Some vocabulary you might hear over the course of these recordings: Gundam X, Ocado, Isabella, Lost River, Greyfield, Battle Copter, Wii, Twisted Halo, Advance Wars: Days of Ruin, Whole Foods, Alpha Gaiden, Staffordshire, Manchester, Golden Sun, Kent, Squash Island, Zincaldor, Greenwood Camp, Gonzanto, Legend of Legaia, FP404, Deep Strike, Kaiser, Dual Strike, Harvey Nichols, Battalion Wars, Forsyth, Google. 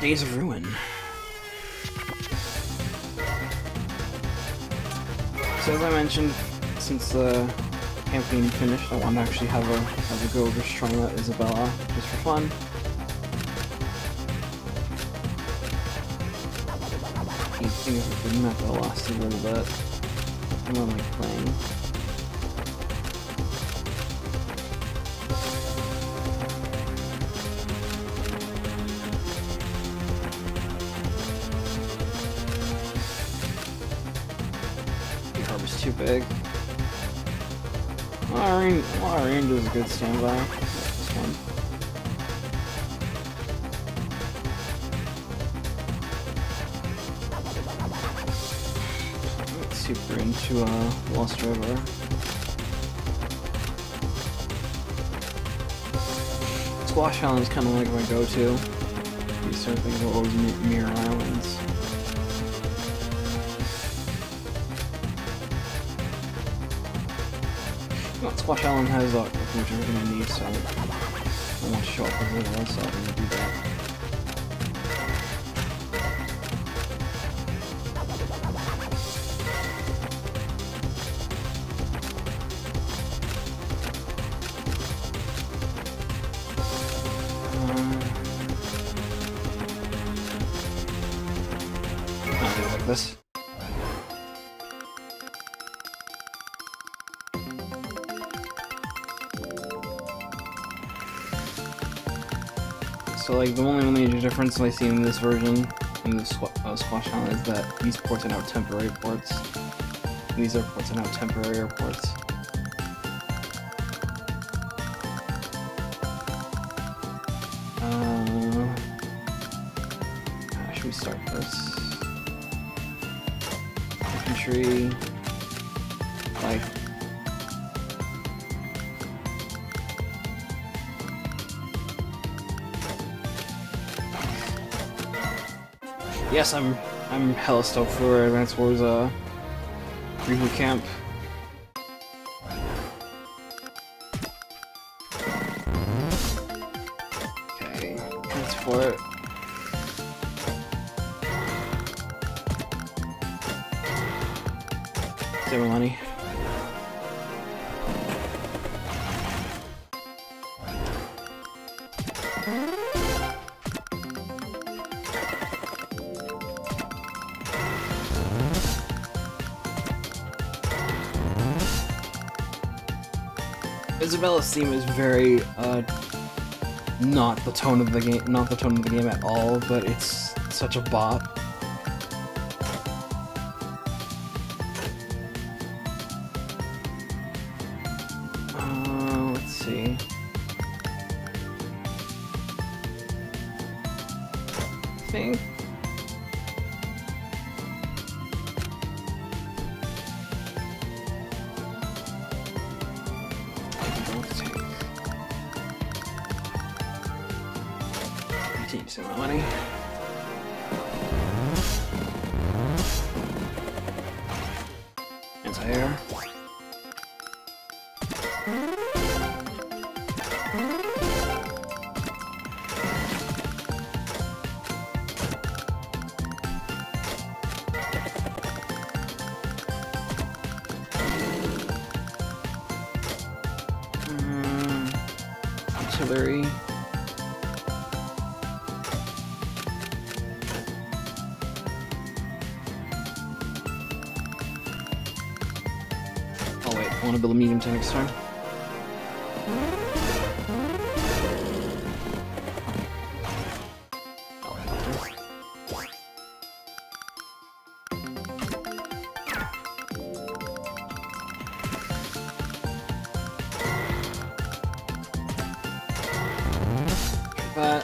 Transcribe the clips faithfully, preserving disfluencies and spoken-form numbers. Days of Ruin. So as I mentioned, since the campaign finished, I want to actually have a, have a go over Stronglet Isabella, just for fun. I think if I didn't have to lost a little bit, I'm only like playing. Too big. Well, our range is a good standby. This one. Let's super into uh, Lost River. Squash Island is kind of like my go-to. These sort of things will always mirror islands. Squash Island has like which we're gonna need, so I want to show up a little less, so I'm gonna do that. Um, I'll do it like this. So like the only major difference I see in this version in the squ uh, Squash Island is that these ports are now temporary ports. And these airports are now temporary airports. Uh, how should we start this? Infantry, like. Yes, I'm I'm hella stoked for Advance Wars uh Greenwood Camp. Okay, that's for it. Save my money. Isabella's theme is very uh, not the tone of the game, not the tone of the game at all. But it's such a bop. Uh, let's see. I think. Save my money. Anti-air. Mm, artillery. I want to build a medium tank next time. But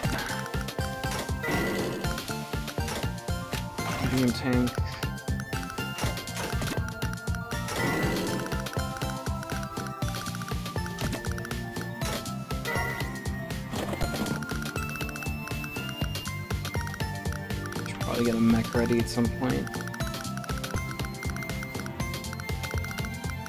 medium tank. I'll get a mech ready at some point. Turn.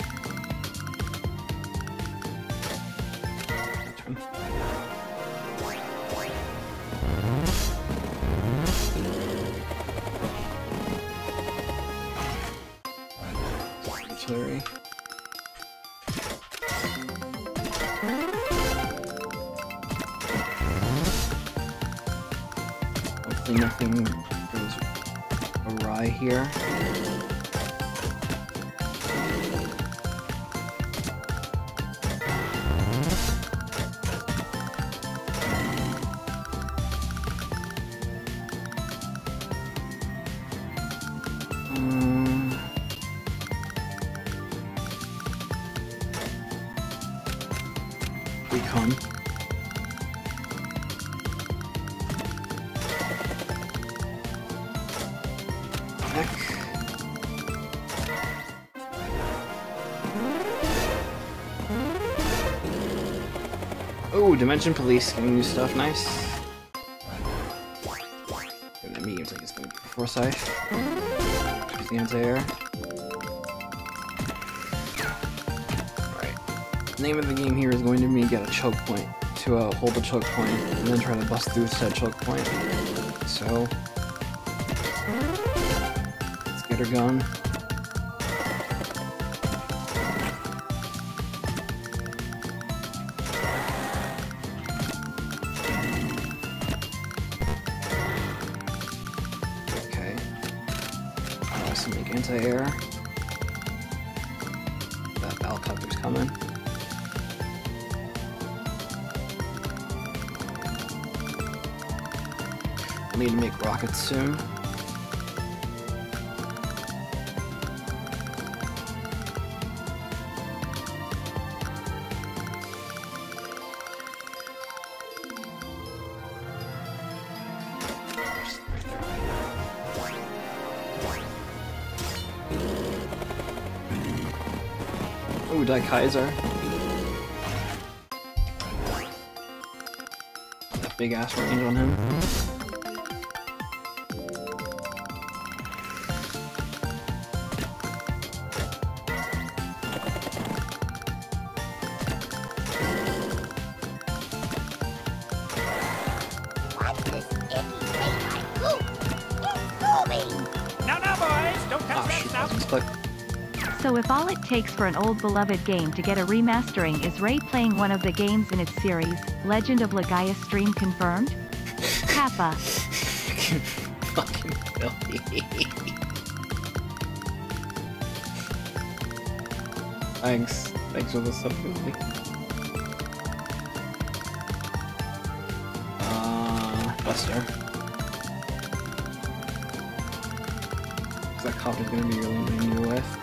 Hopefully nothing goes awry here. Dimension Police, getting new stuff, nice. And that medium tank is going to be Forsyth. There's the anti-air. Alright. Name of the game here is going to be get a choke point, to uh, hold the choke point, and then try to bust through said choke point. So, let's get her gone. There. That Battle Copter's coming. I'll need to make rockets soon. Die Kaiser. That big ass range on him. Now, now, boys, don't touch that stuff. So if all it takes for an old beloved game to get a remastering is Ray playing one of the games in its series, Legend of Legaia stream confirmed? Kappa. Fucking filthy. Thanks. Thanks for the sub. Uh, Buster. That copter's gonna be really annoying to deal with.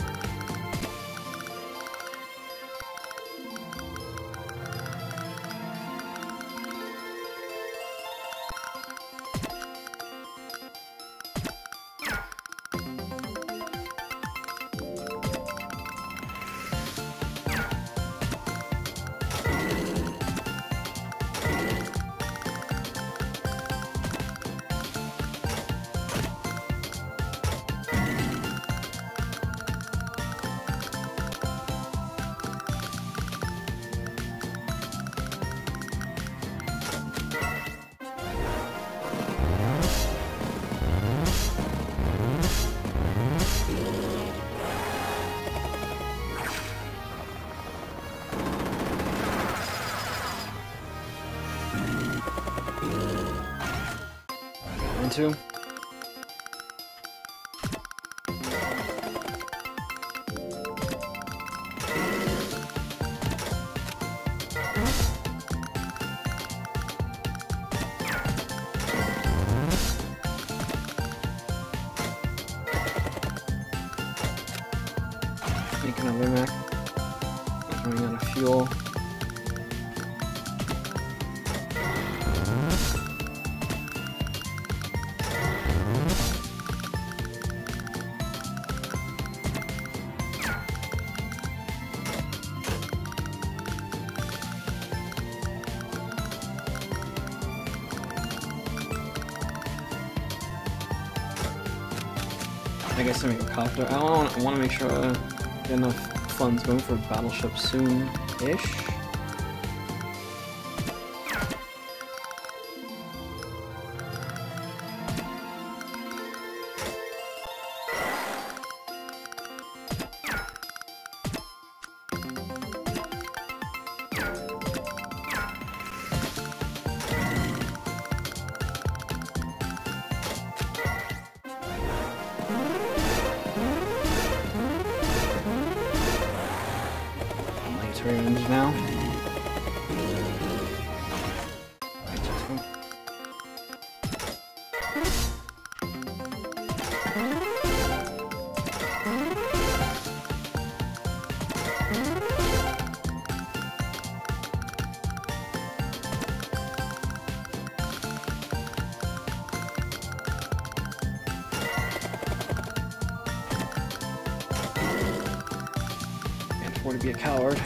Two. Making another mech. Running out of fuel. Copter. I want, I want to make sure I get enough funds going for a battleship soon-ish. want to be a coward.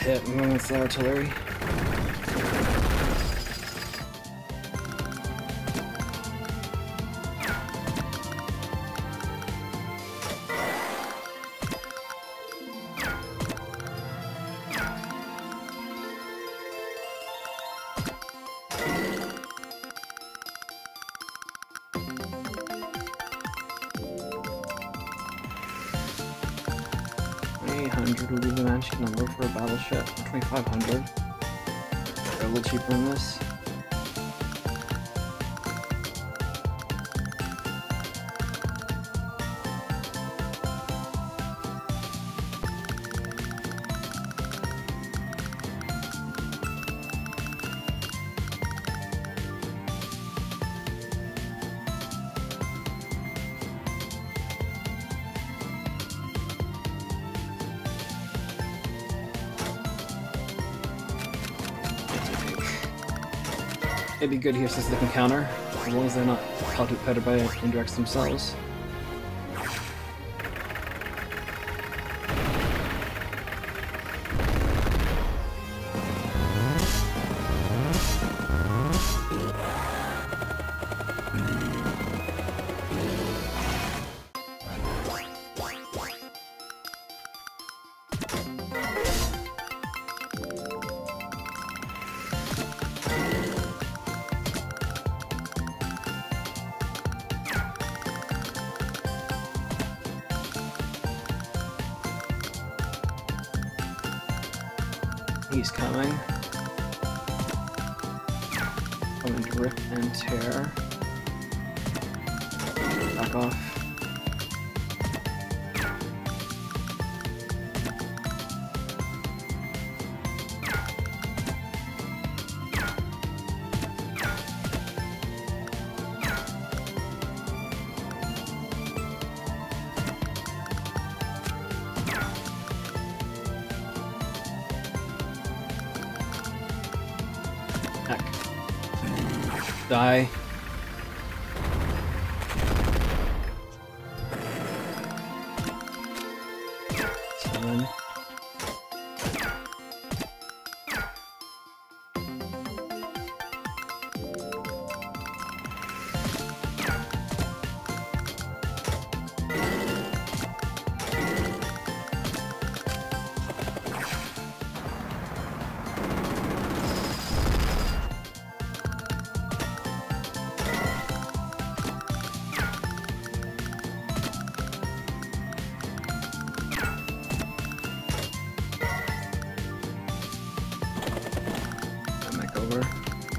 Hit one with the artillery. eight hundred will be the magic number for a battleship. twenty-five hundred. They're a little cheaper than this. It'd be good here since they can counter, as long as they're not pelted by indirects themselves. He's coming. Coming to rip and tear. Back off. Die. Seven.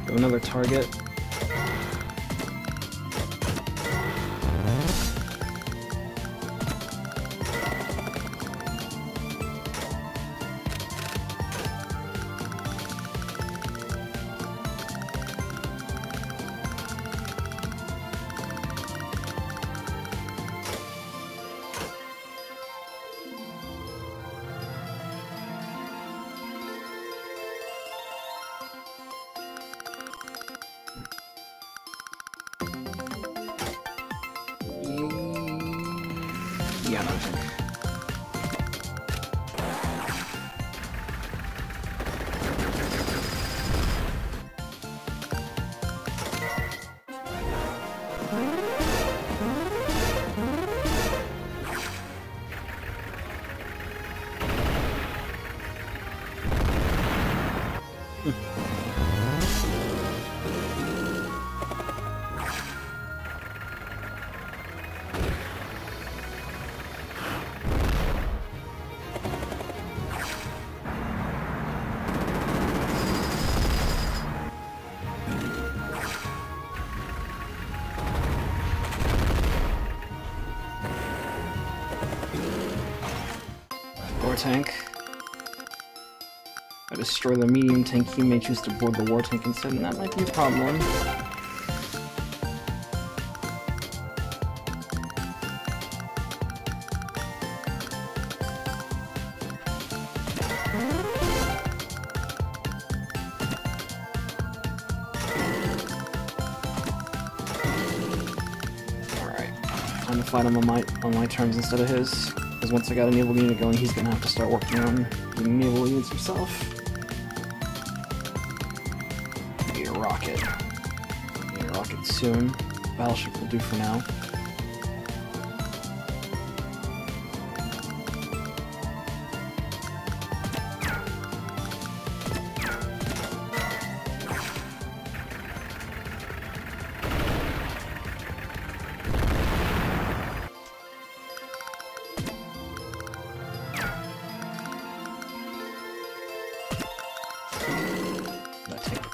Go another target. Yeah, no, tank. I destroy the medium tank, he may choose to board the war tank instead, and that might be a problem. Alright. Time to fight him on my on my terms instead of his. Because once I got an evil unit going, he's gonna have to start working on the evil units himself. Need a rocket. Need a rocket soon. Battleship will do for now.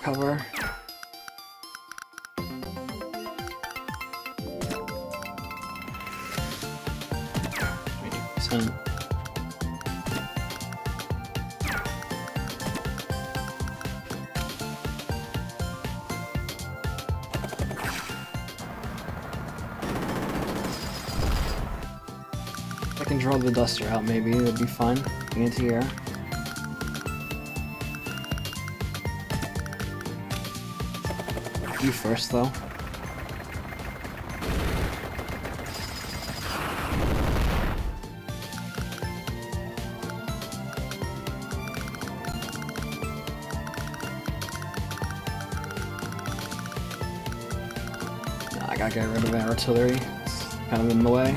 Cover. twenty percent. If I can draw the duster out, maybe it'll be fine. Anti-air. You first, though. Nah, I gotta get rid of that artillery. It's kind of in the way.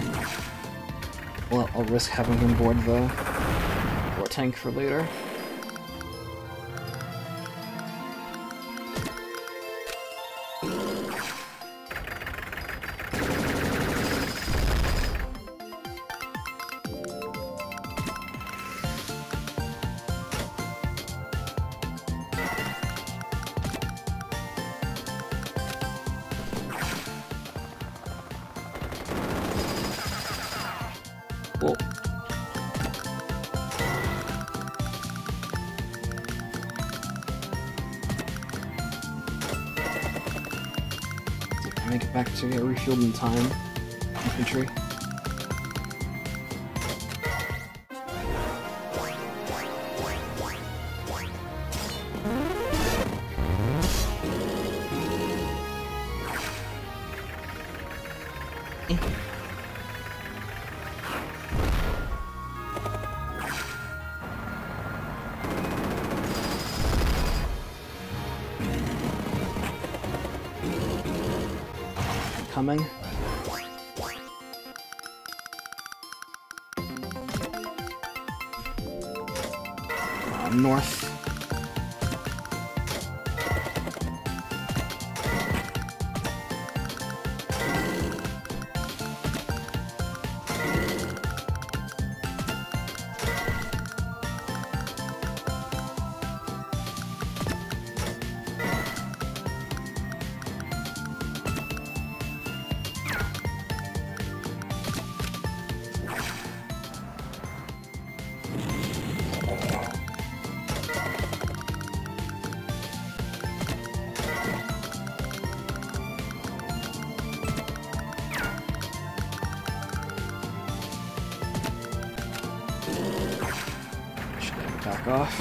Well, I'll risk having him board the war tank for later. Make it back to get refueled in time. Infantry. Coming. Uh, north. Back off.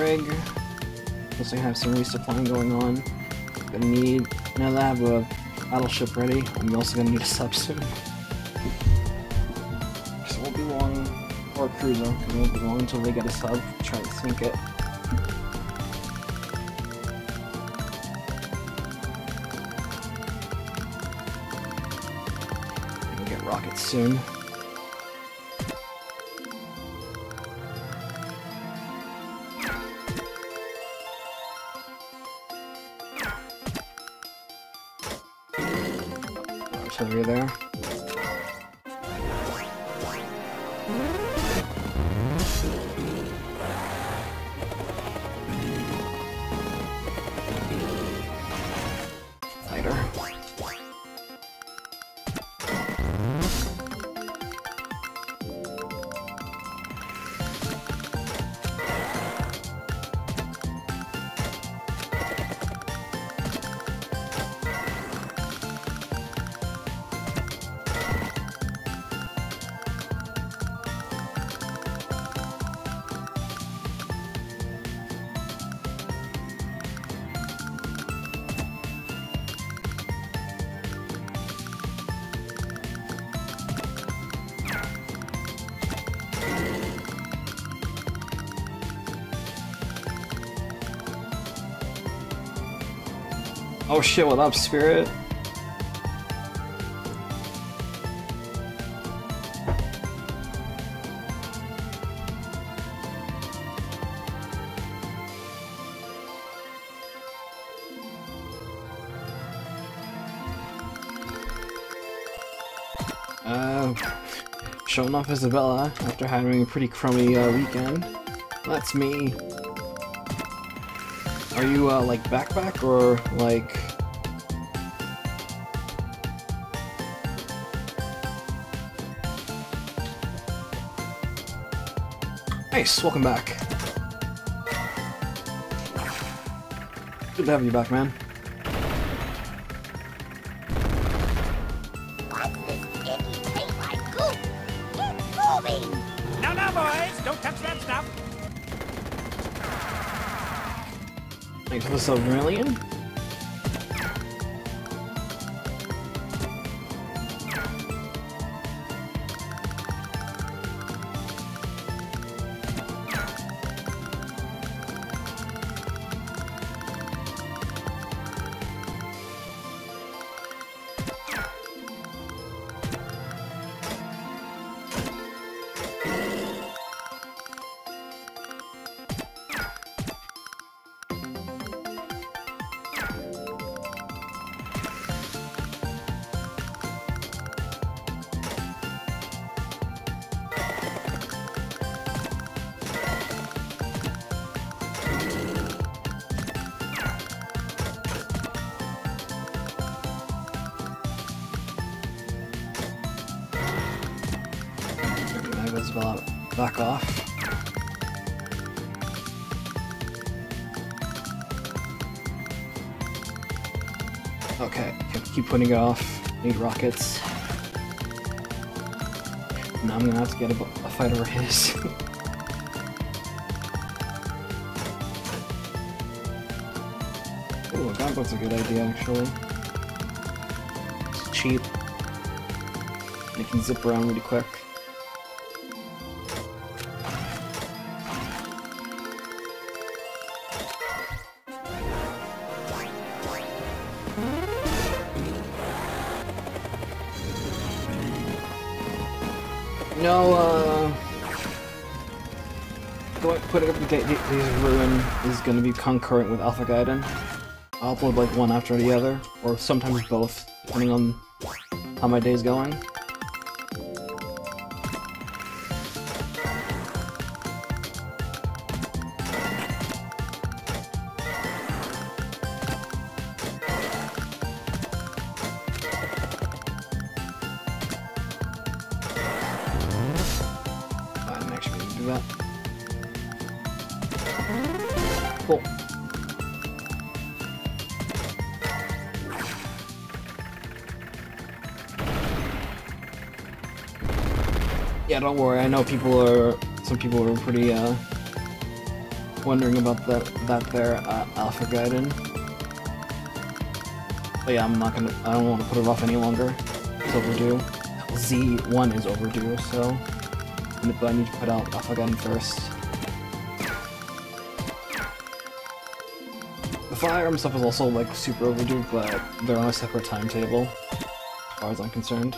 Rig. Plus I have some resupplying going on. Gonna need, now that I have a battleship ready, I'm also gonna need a sub soon. Just won't be long, or a cruiser, because it won't be long until they get a sub, try to sink it. I can get rockets soon. artillery there. Oh shit, what up, Spirit? Uh, showing off Isabella after having a pretty crummy uh, weekend. That's me. Are you, uh, like, backpack, or, like... Nice, welcome back. Good to have you back, man. No, no, boys! Don't touch that stuff! Thanks for the submarillion. Back off. Okay, keep putting it off. Need rockets. Now I'm gonna have to get a, a fight over his. Ooh, a gauntlet's a good idea actually. It's cheap. And it can zip around really quick. No, uh, putting up the Days of Ruin is going to be concurrent with Alpha Gaiden. I'll upload like one after the other, or sometimes both, depending on how my day's going. Cool. Yeah, don't worry. I know people are. Some people are pretty uh, wondering about that. That there, uh, Alpha Gaiden. But yeah, I'm not gonna. I don't want to put it off any longer. It's overdue. Z one is overdue, so I need to put out Alpha Gaiden first. Firearm stuff is also like super overdue, but they're on a separate timetable, as far as I'm concerned.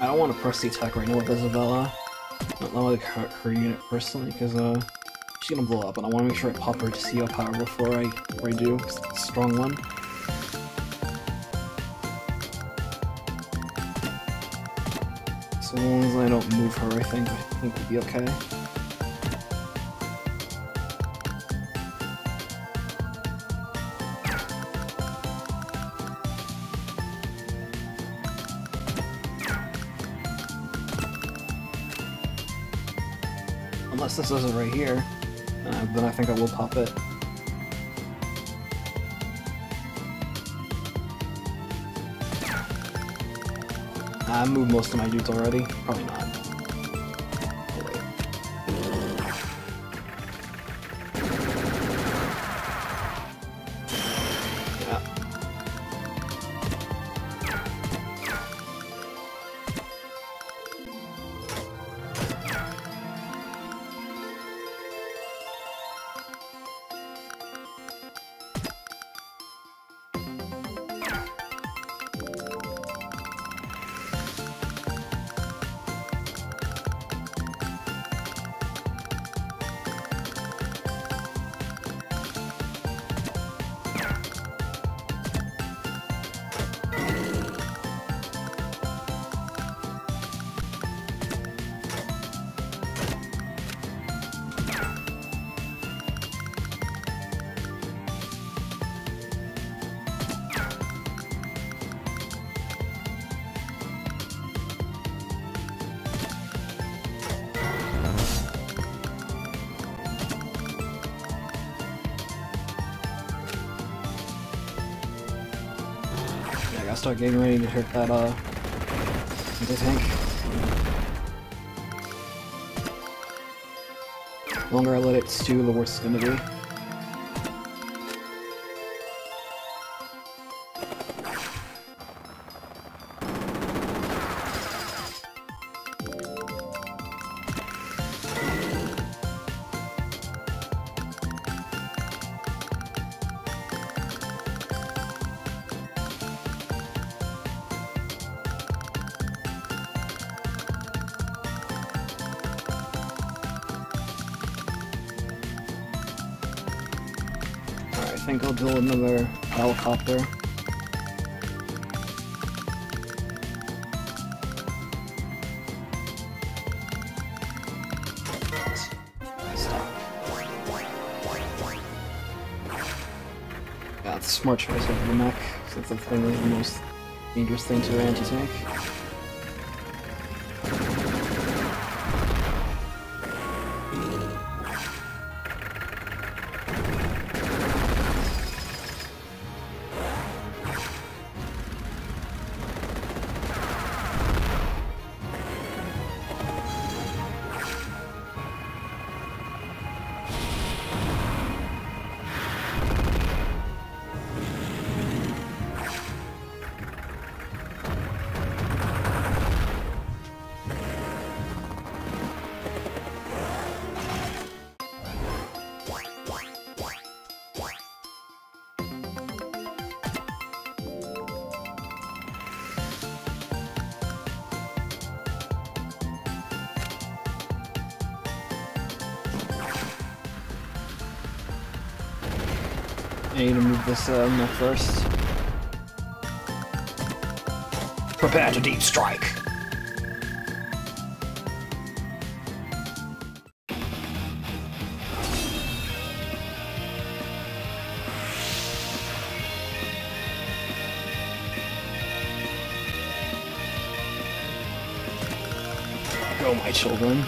I don't want to press the attack right now with Isabella. I don't like her, her unit personally, because uh, she's gonna blow up, and I want to make sure I pop her to see how powerful before I, before I do, because it's a strong one. So as long as I don't move her, I think I think we'll be okay. Unless this isn't right here, uh, then I think I will pop it. I moved most of my dudes already. Probably not. Oh, wait. I start getting ready to hit that uh the tank. The longer I let it stew, the worse it's gonna be. I think I'll build another Battle Copter. Yeah, it's a smart choice over the mech, since that's the most dangerous thing to anti-tank. I need to move this uh, mech first. Prepare to deep strike! Go, my children.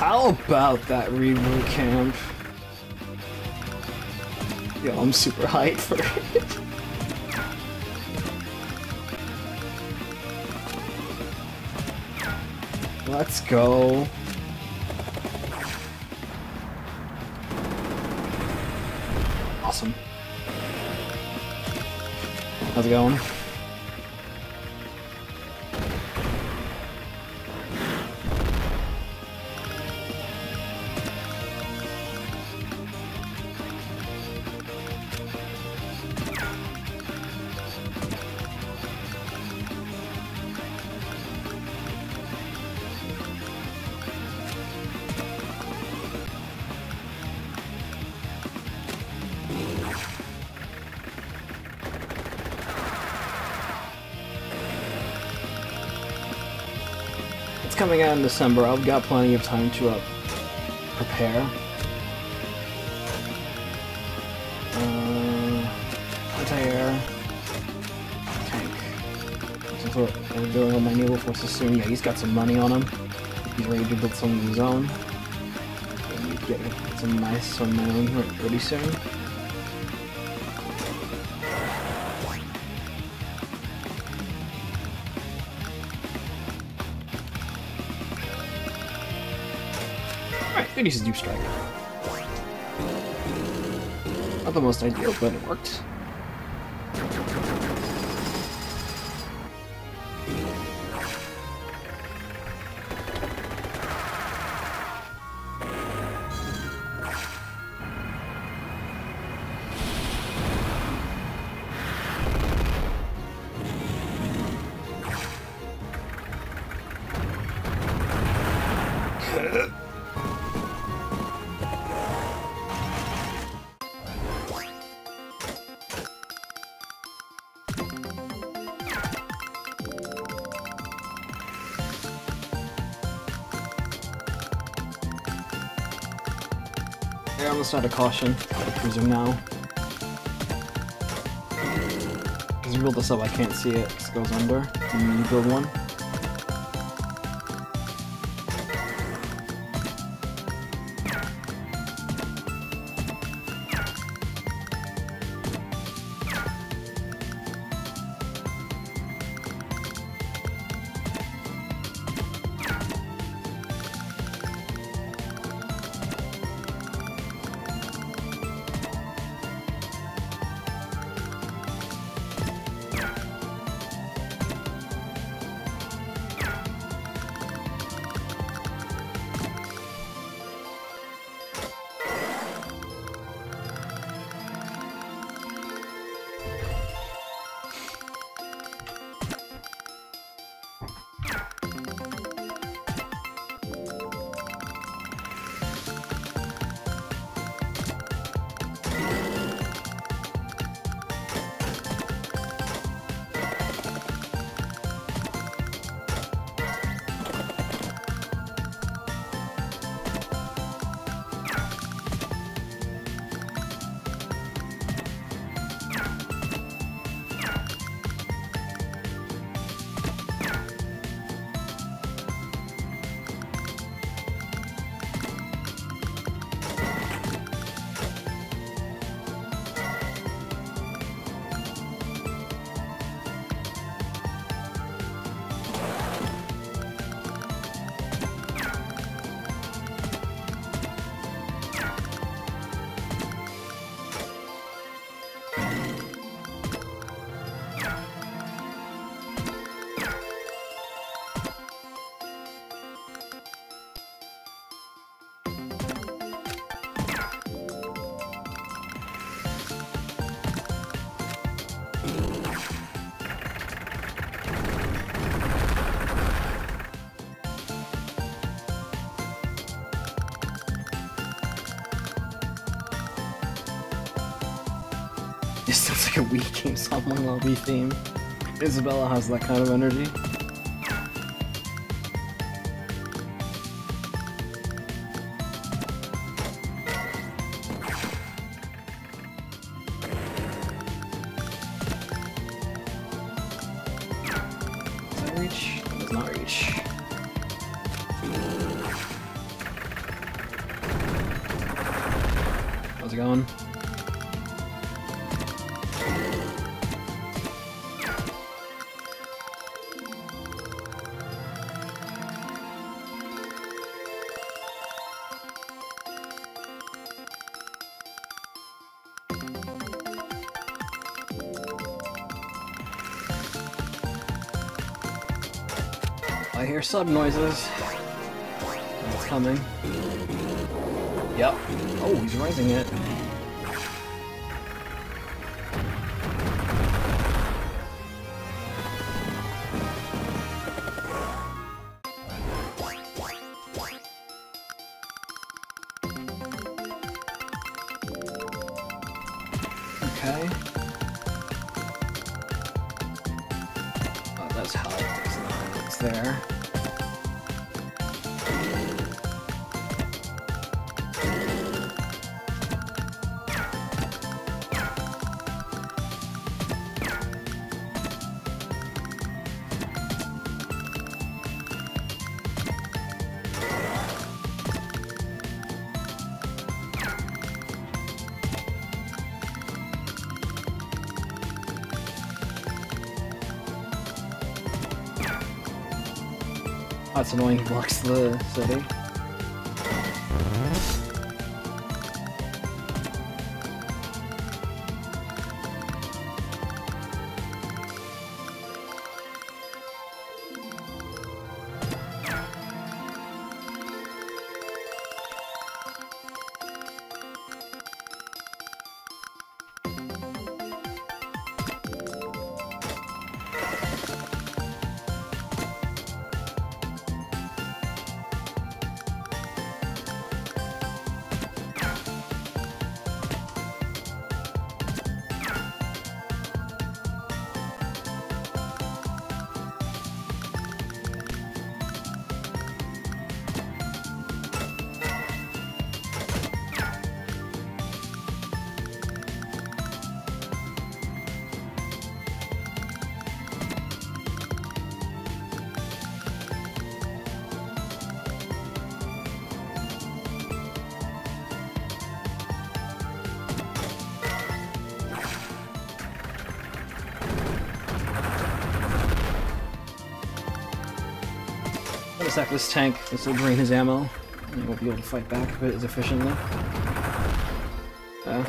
How about that Greenwood Camp? Yo, I'm super hyped for it. Let's go. Awesome. How's it going? Coming out in December, I've got plenty of time to uh, prepare. Uh, anti-air tank. Since we're, we're doing all my naval forces soon, yeah, he's got some money on him. He's ready to build some of his own. And get some nice on my own here pretty soon. I think he's a Dual Strike. Not the most ideal, but it worked. Out of caution, I presume now. Because you build this up, I can't see it. This goes under, and then you build one. A Wii game song, my lobby theme. Isabella has that kind of energy. Does that reach? Does not reach. going. I hear sub noises. It's coming. Yep. Oh, he's raising it. Okay. Oh, that's how it is now. It's there. That's annoying, he blocks the city. Sack this tank, this will drain his ammo, and he won't be able to fight back a bit as efficiently. Uh.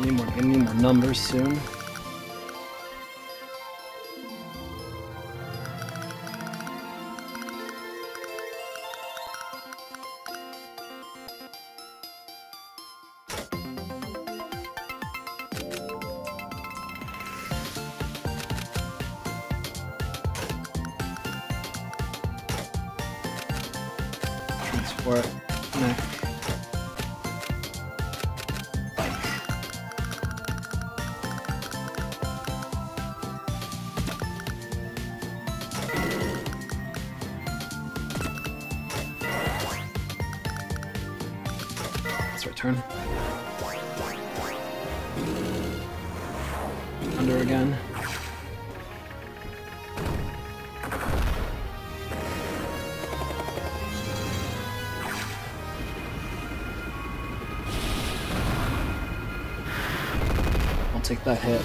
Need more, I need more numbers soon. Transport. No. Turn. Under again. I'll take that hit.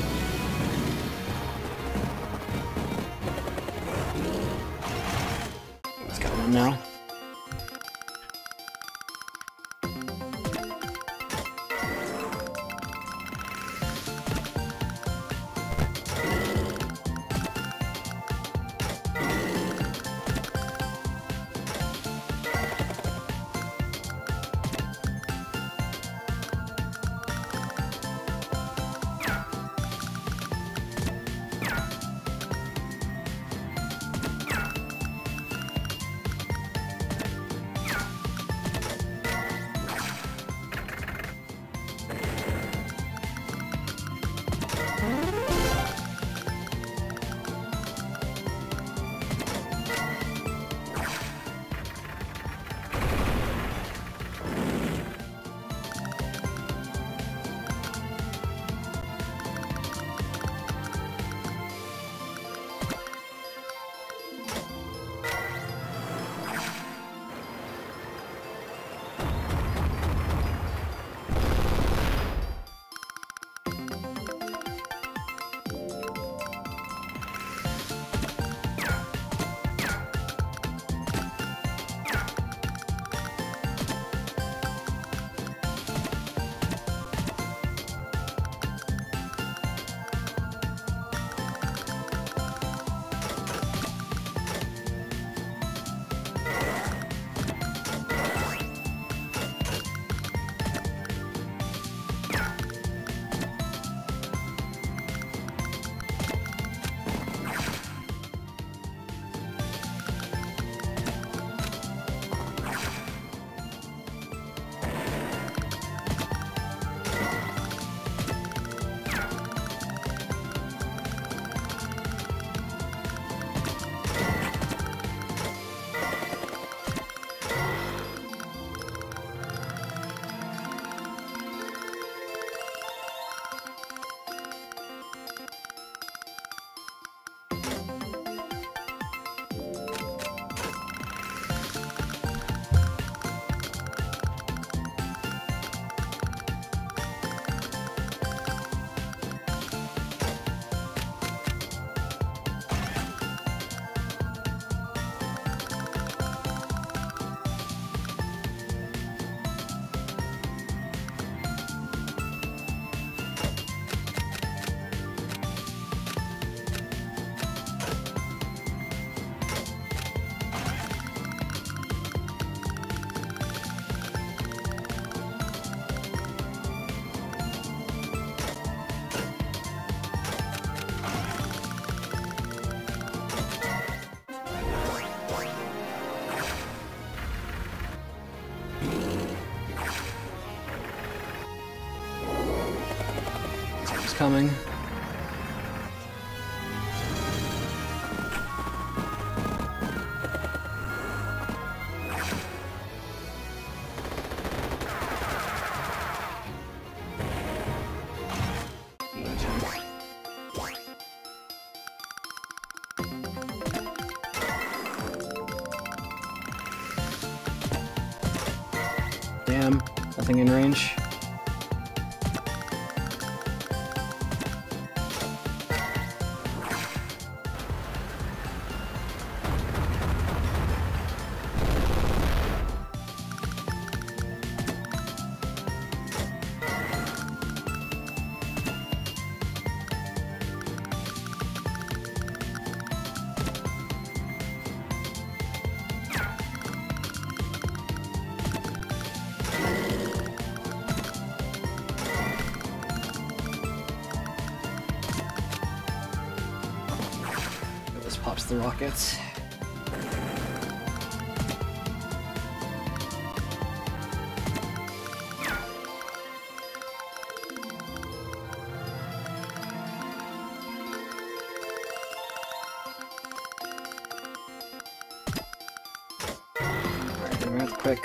Let's get one now. is coming. The rockets. Alright, then real quick.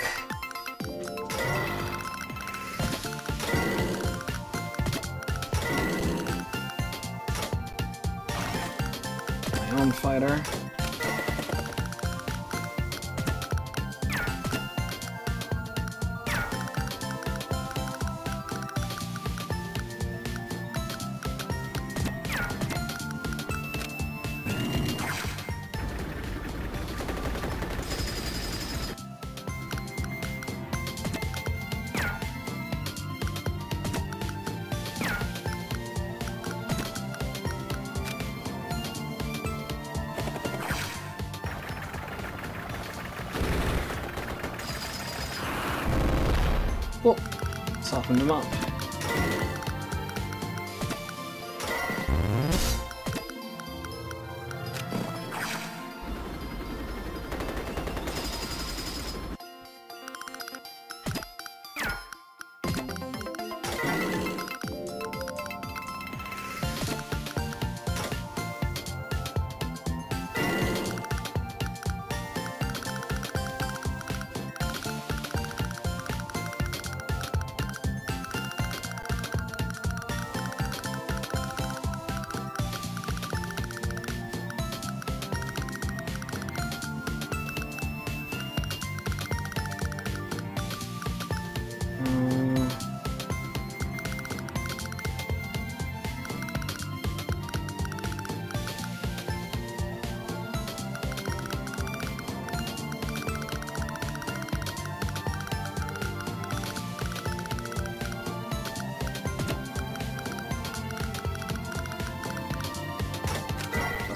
Fighter. Softened them up.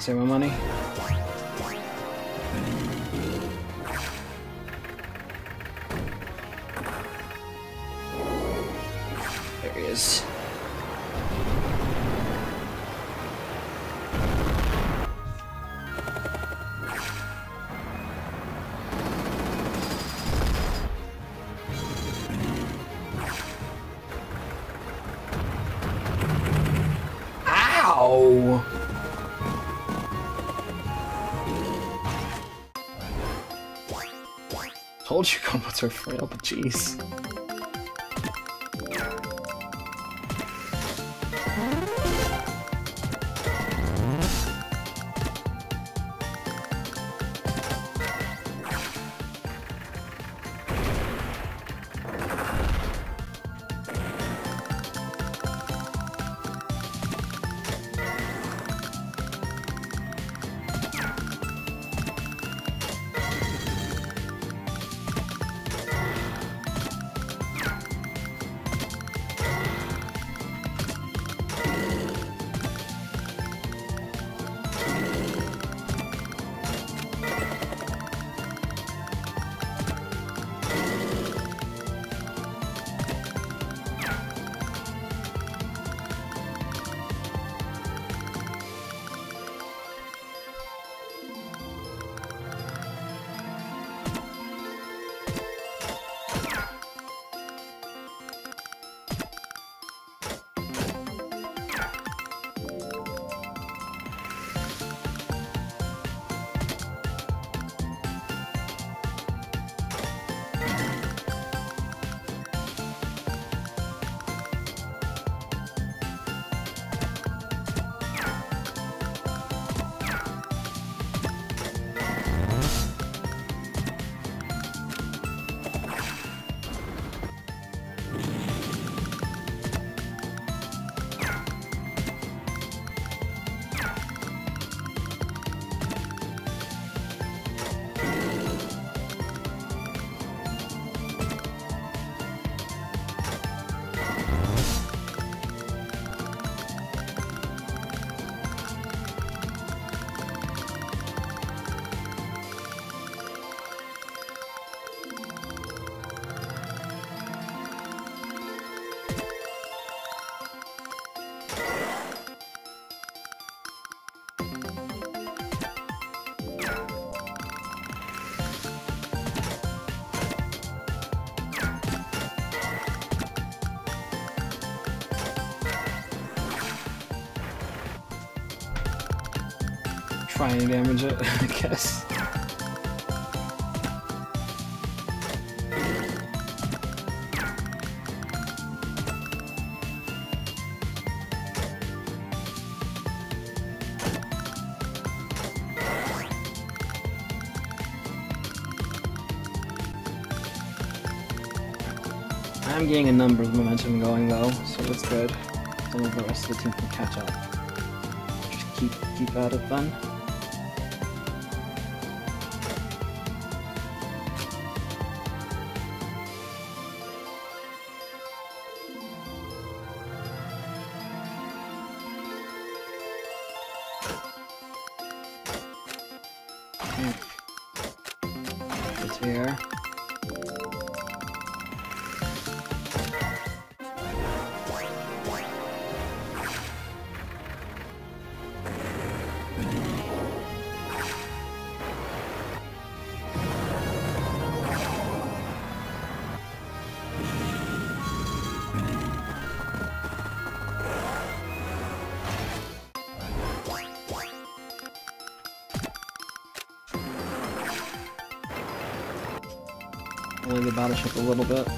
Save my money. There he is. I told you combats are frail, but jeez. try and damage it, I guess. I'm getting a number of momentum going though, so that's good. Some of the rest of the team can catch up. Just keep keep at it then. The battleship a little bit.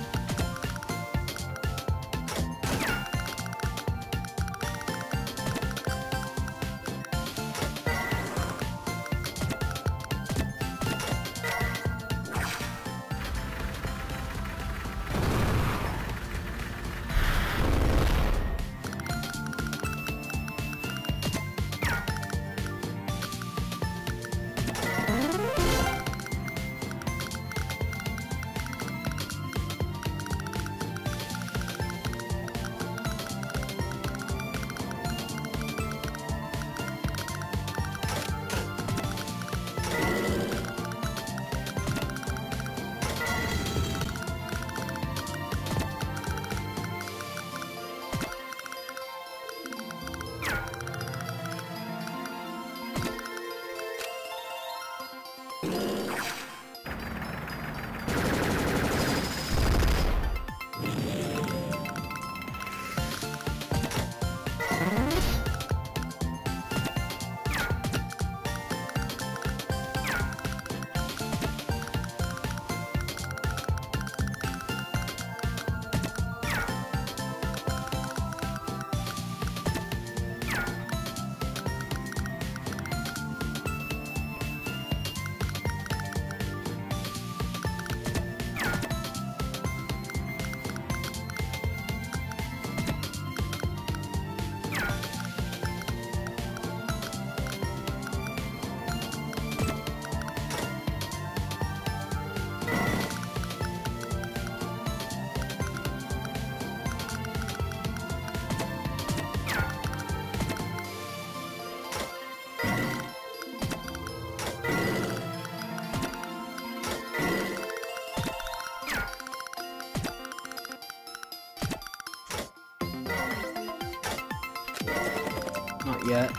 Yet.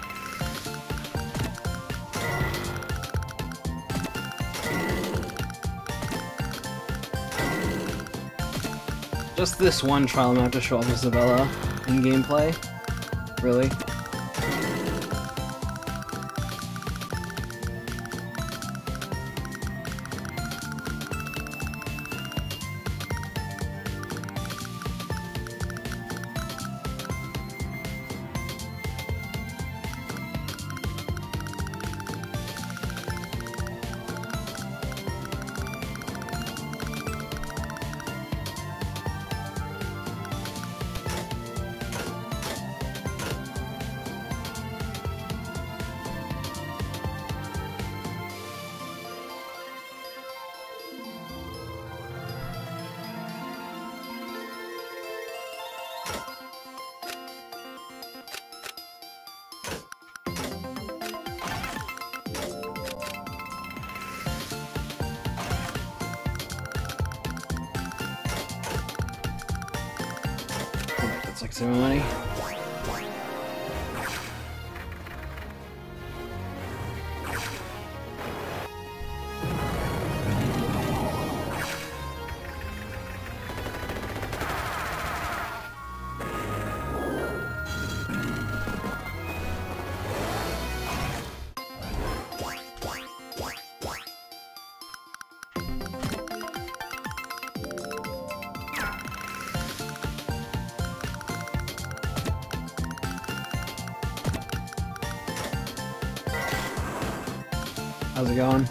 Just this one trial map to show off Isabella in gameplay. Really? Ceremony. How's it going?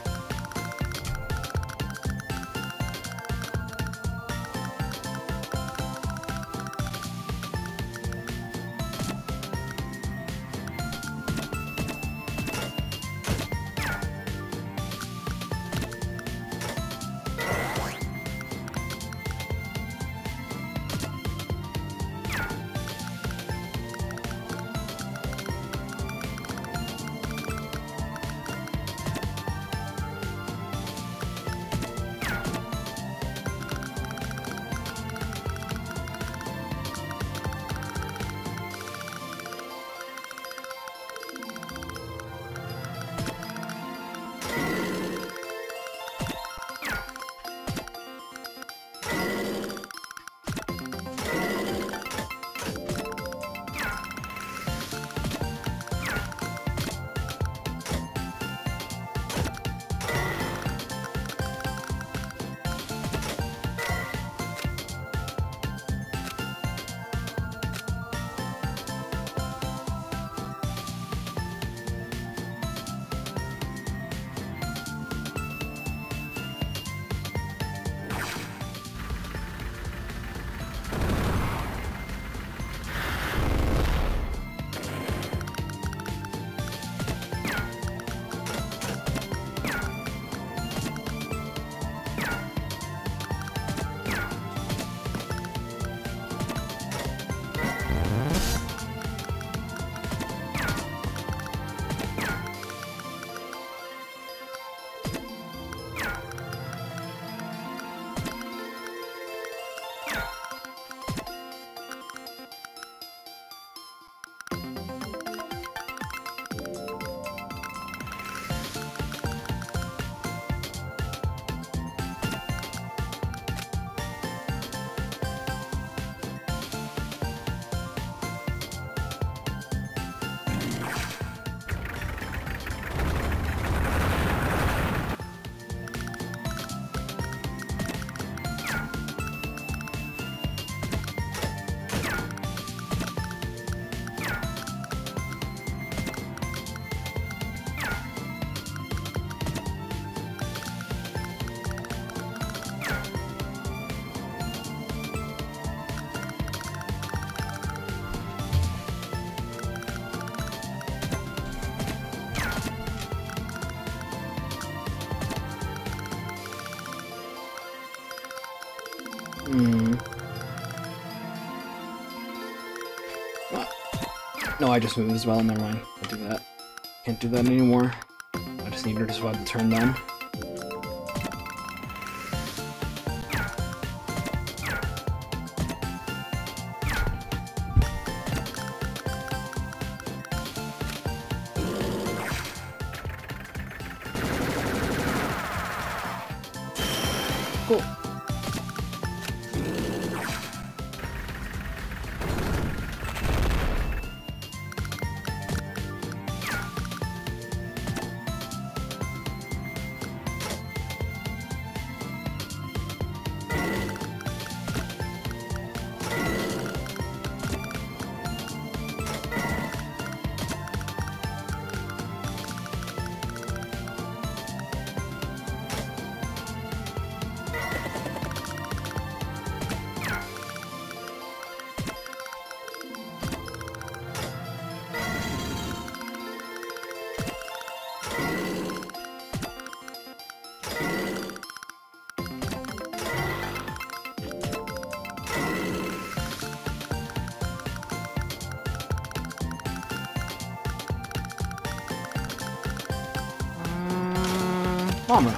No, I just moved as well, never mind. Can't do that. Can't do that anymore. I just need her to swap the turn then. Bomber.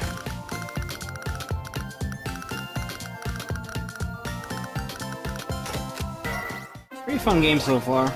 Pretty fun game so far.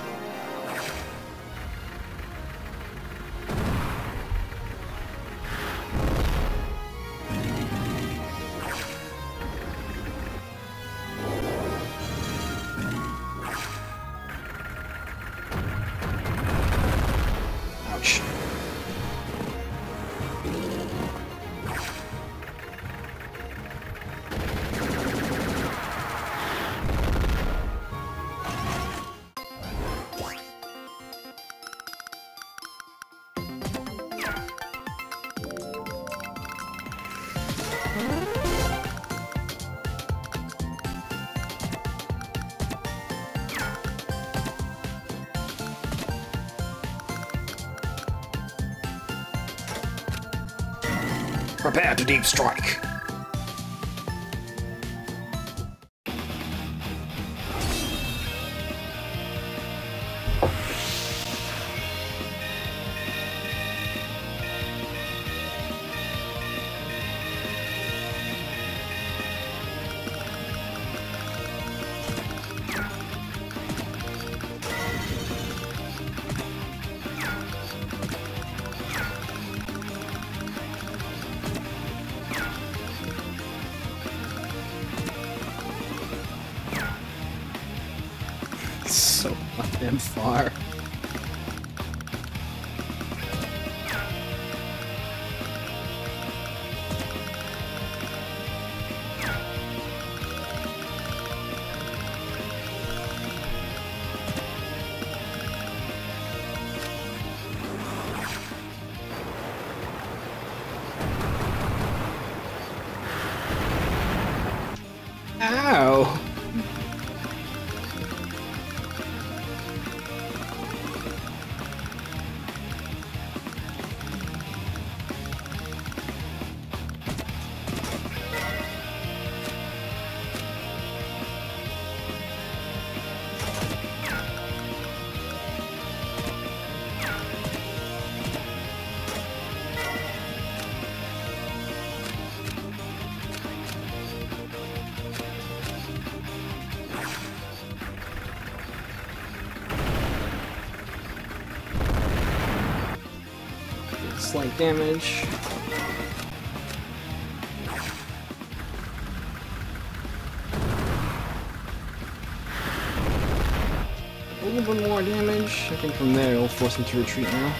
Prepare to deep strike. Slight damage. A little bit more damage. I think from there it'll force him to retreat now.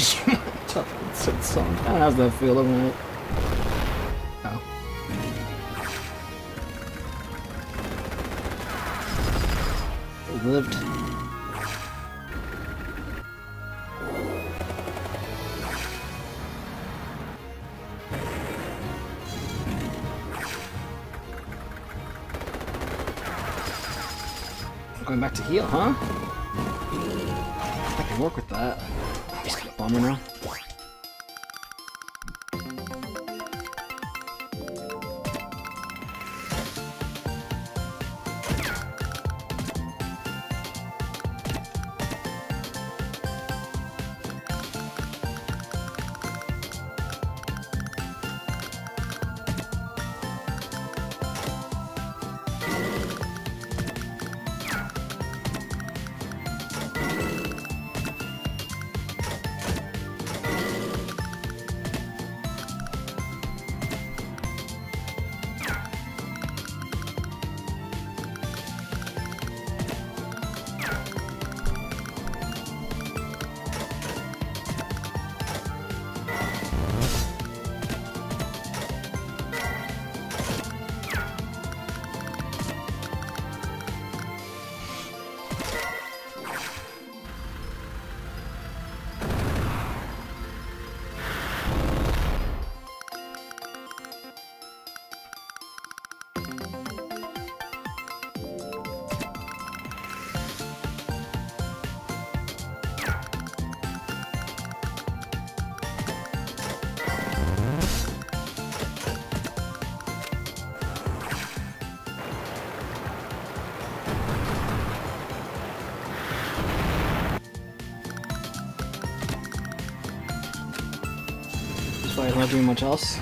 song. How's that feel, doesn't it? Oh. They lived. Going back to heal, huh? I can work with that. I'm just gonna bomb around. I'm not doing much else.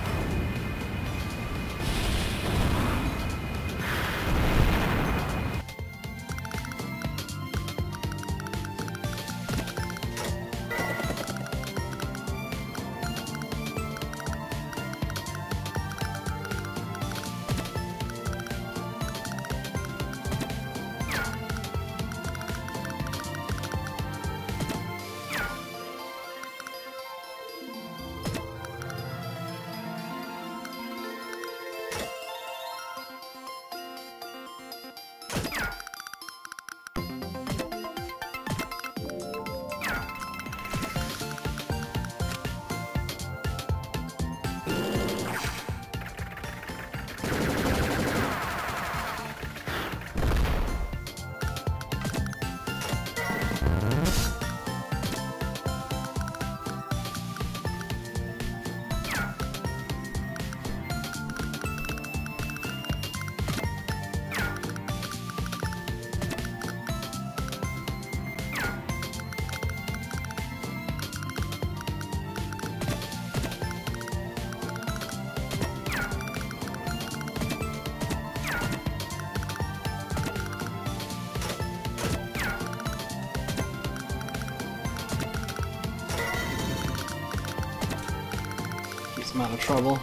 I'm out of trouble.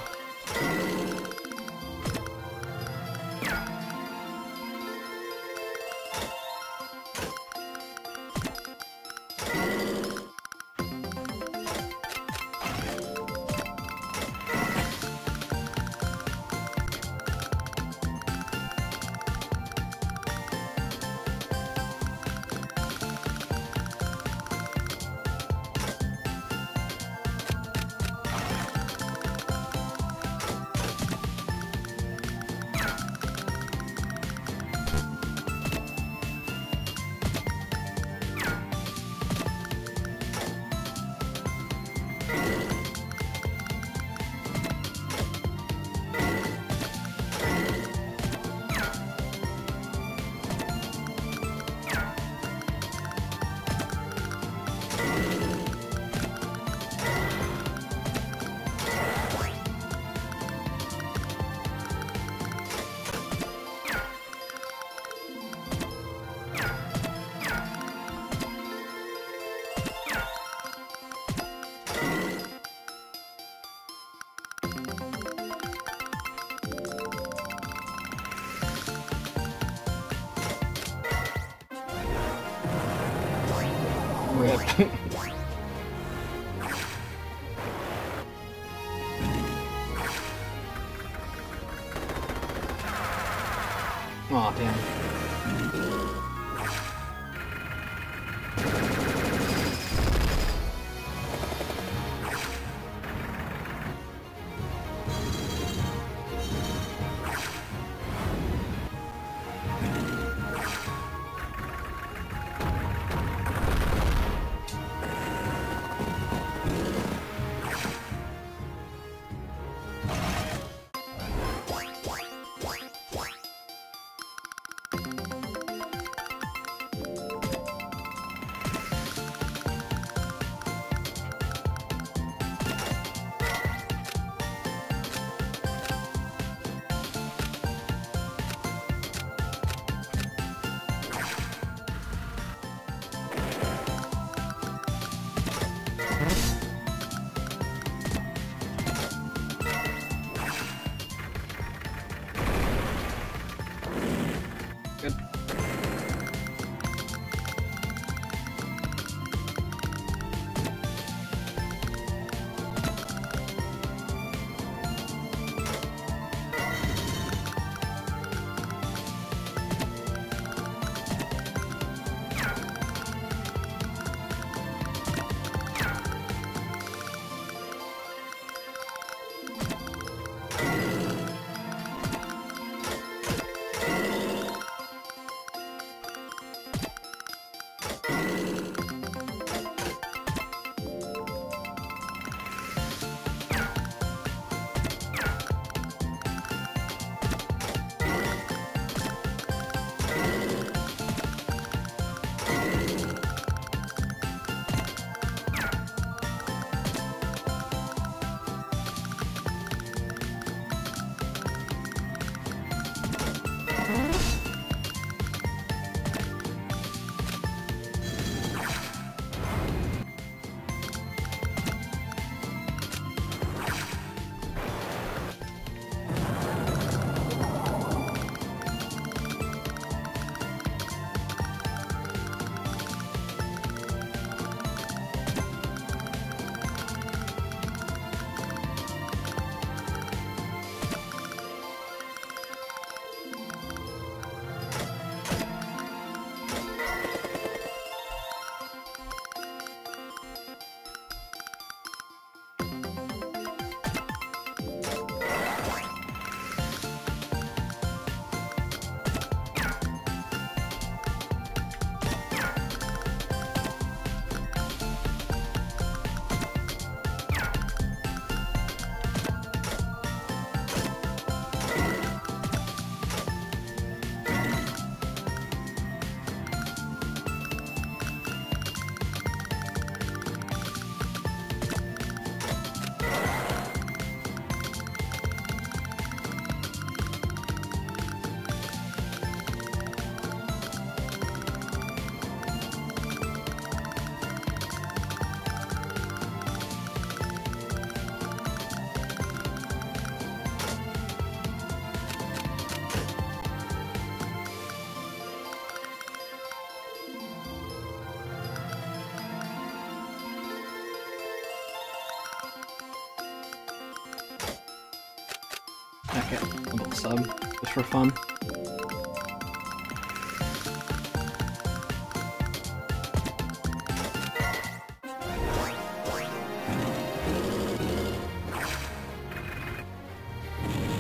second. A little sub, just for fun.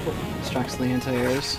Oh, distracts the anti-airs.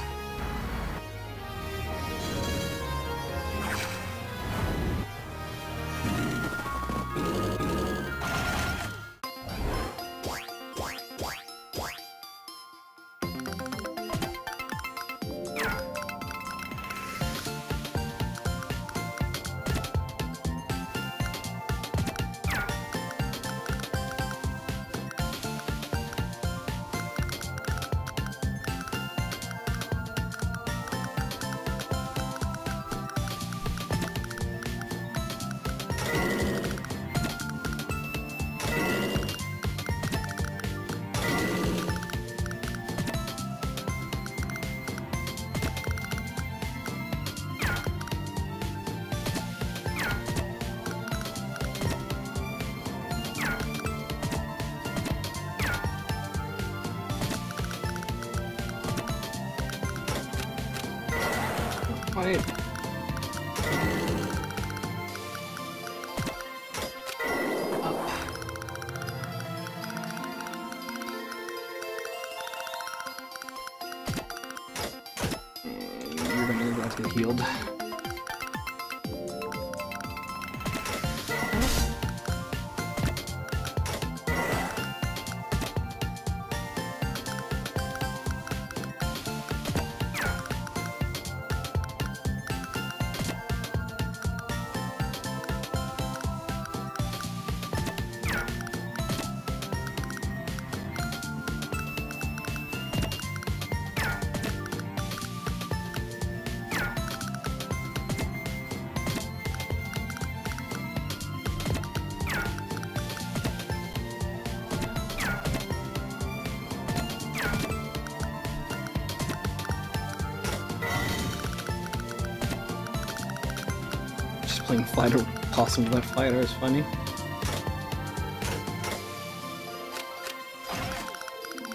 Playing fighter, possum without fighter is funny.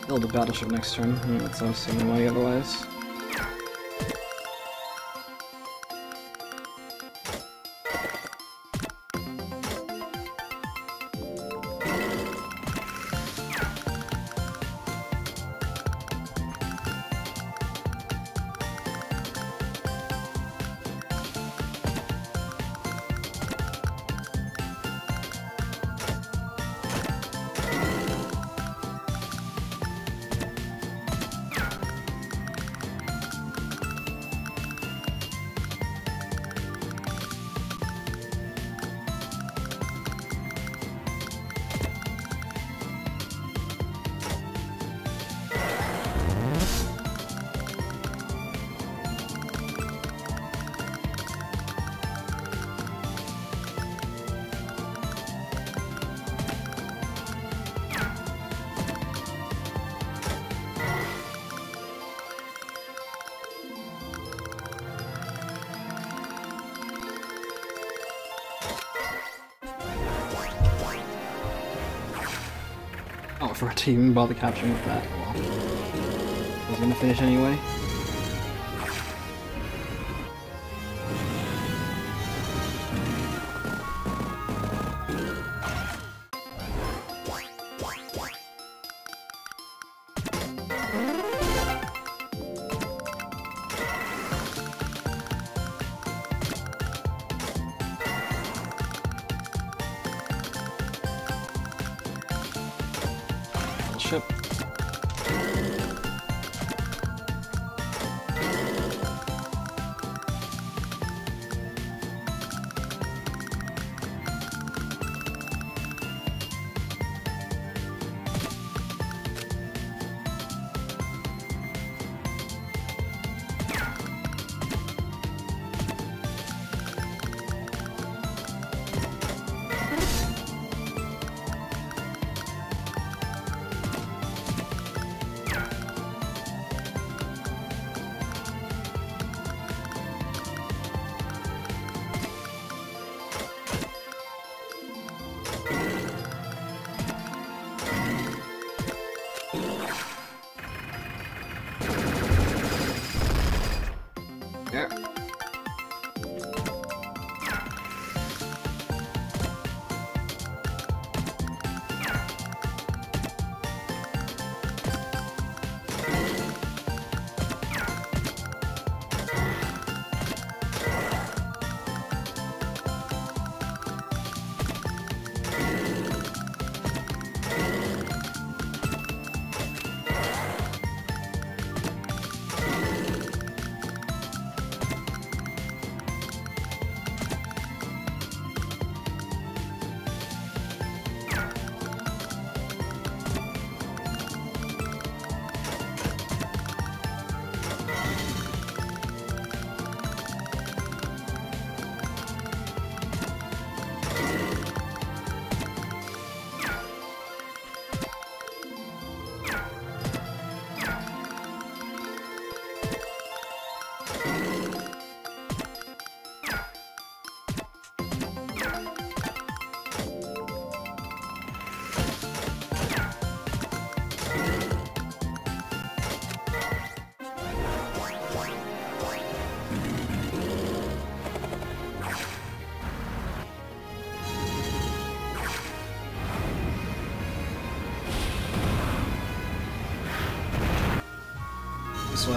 Build a battleship next turn. Yeah, that's not so annoying otherwise. To even bother capturing with that. I was gonna finish anyway.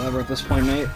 whatever at this point, mate.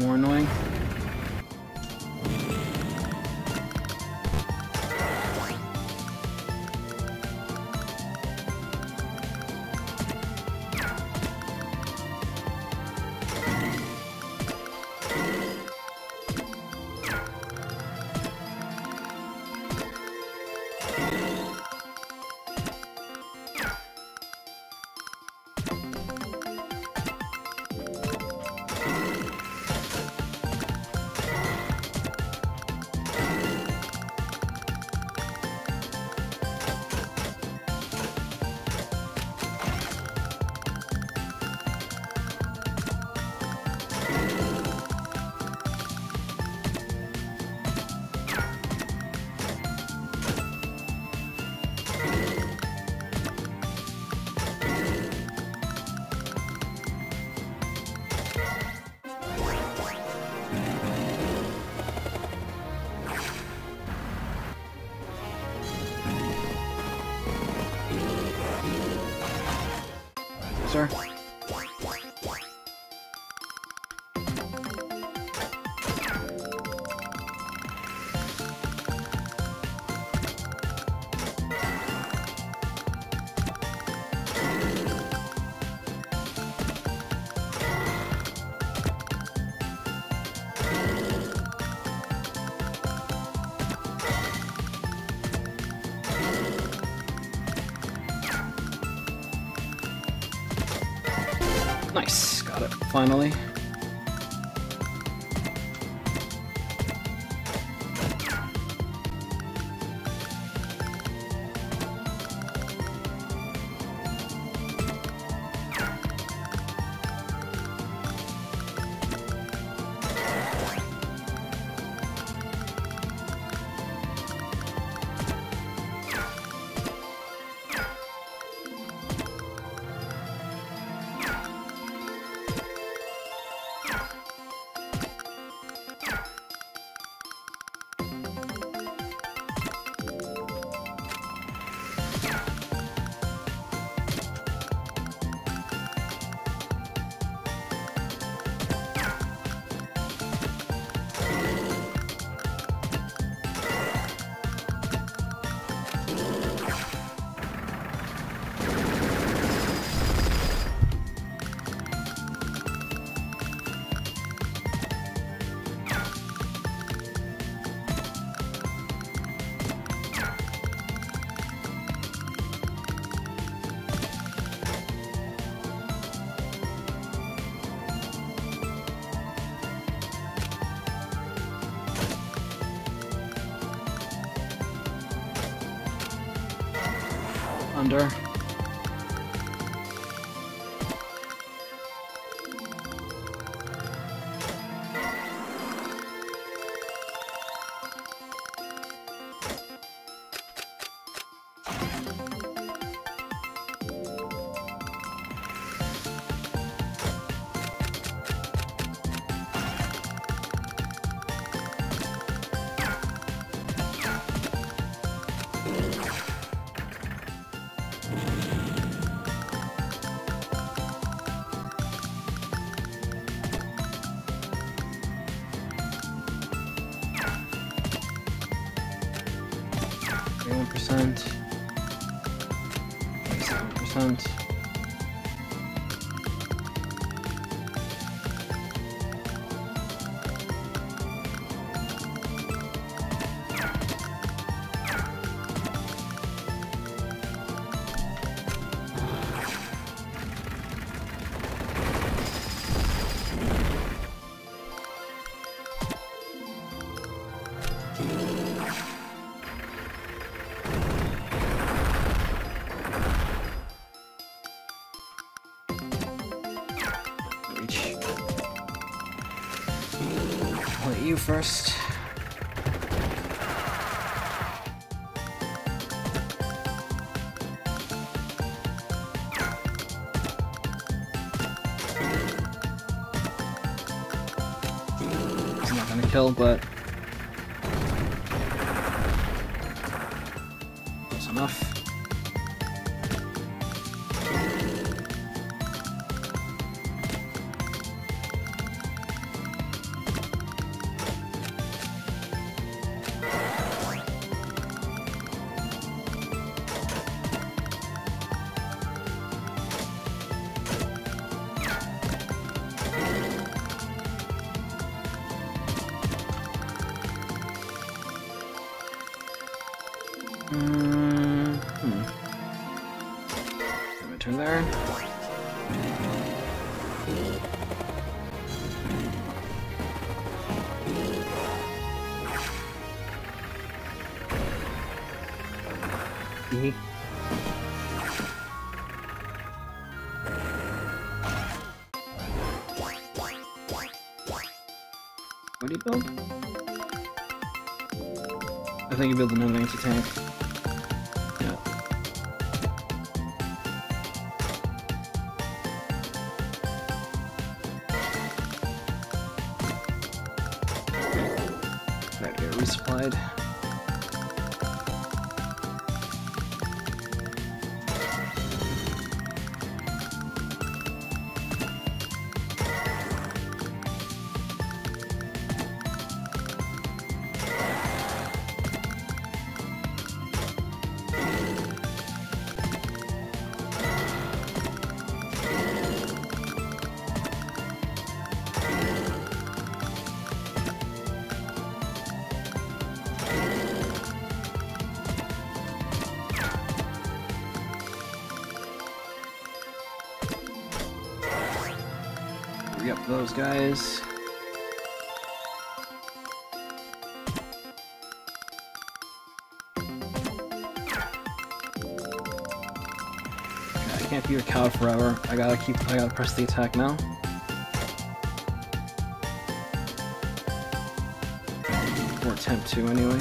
More annoying. Sir. Nice, got it, finally. under. You first. It's not gonna kill, but close enough. I think you build another anti-tank. Yeah. Try to get resupplied. Those guys. I can't be your cow forever. I gotta keep. I gotta press the attack now. Or attempt to, anyway.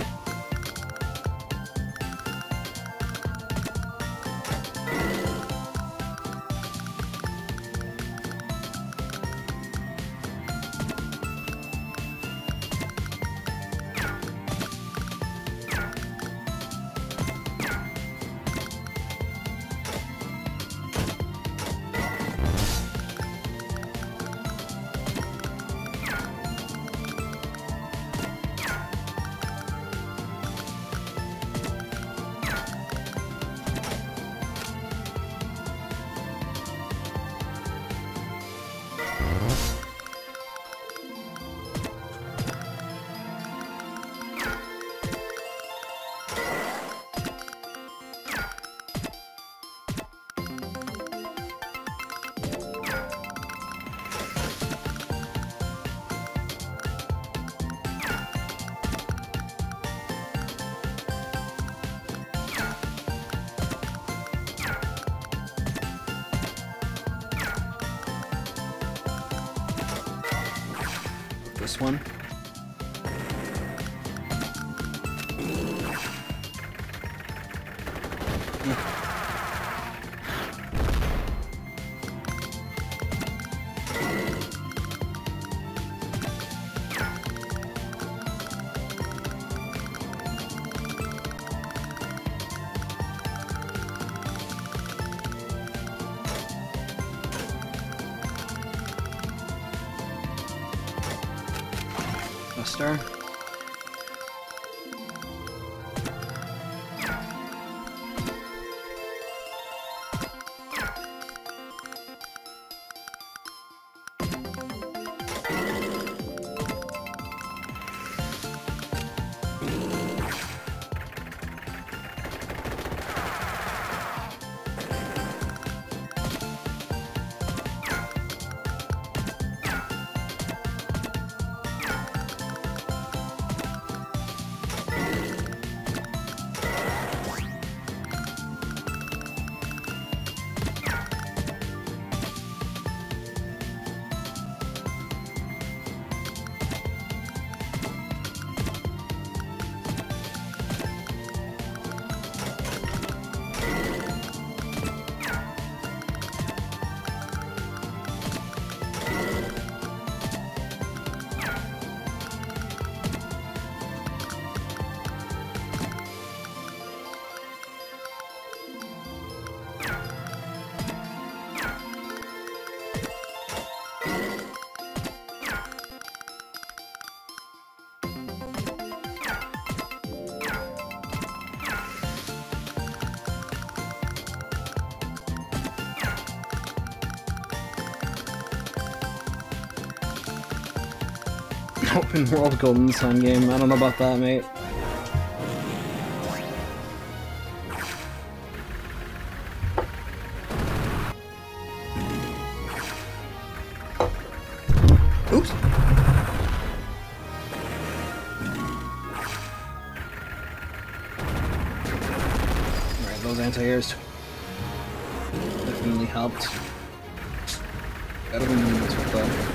this one. Open world Golden Sun game. I don't know about that, mate. Oops. Alright, those anti-airs definitely helped. Gotta be doing this with them.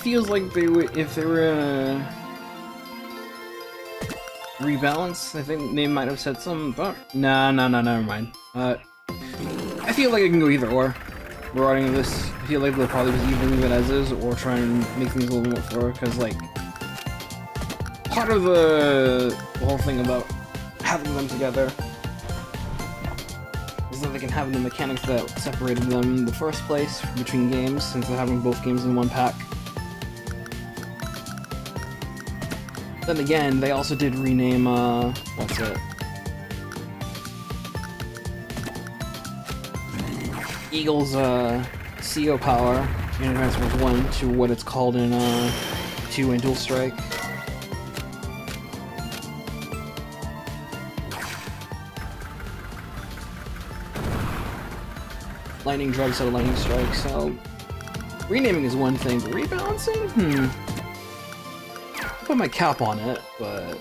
Feels like they would, if they were uh, rebalance. I think they might have said something, but no, no, no, never mind. Uh, I feel like I can go either or. We're writing this. I feel like they'll probably just even leave it as is, or try and make things a little more thorough. Because like part of the whole thing about having them together. It's not like having the mechanics that separated them in the first place between games, since they're having both games in one pack. Then again, they also did rename, uh, what's it? Eagle's, uh, C O power in Advance Wars one to what it's called in, uh, two in Dual Strike. Lightning drugs out of lightning strike, so... renaming is one thing, but rebalancing? Hmm. I'll put my cap on it, but...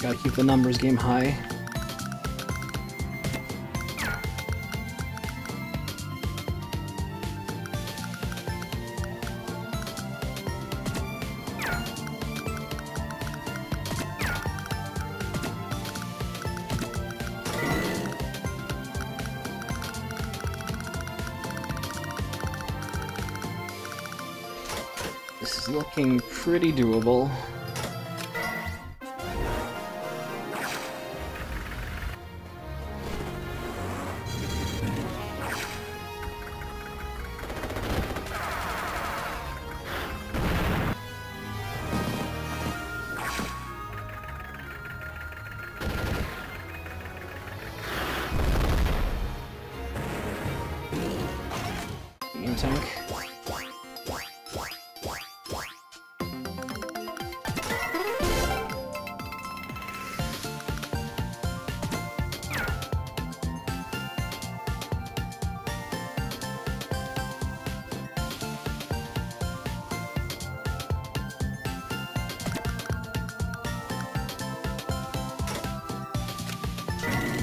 Gotta keep the numbers game high. This is looking pretty doable.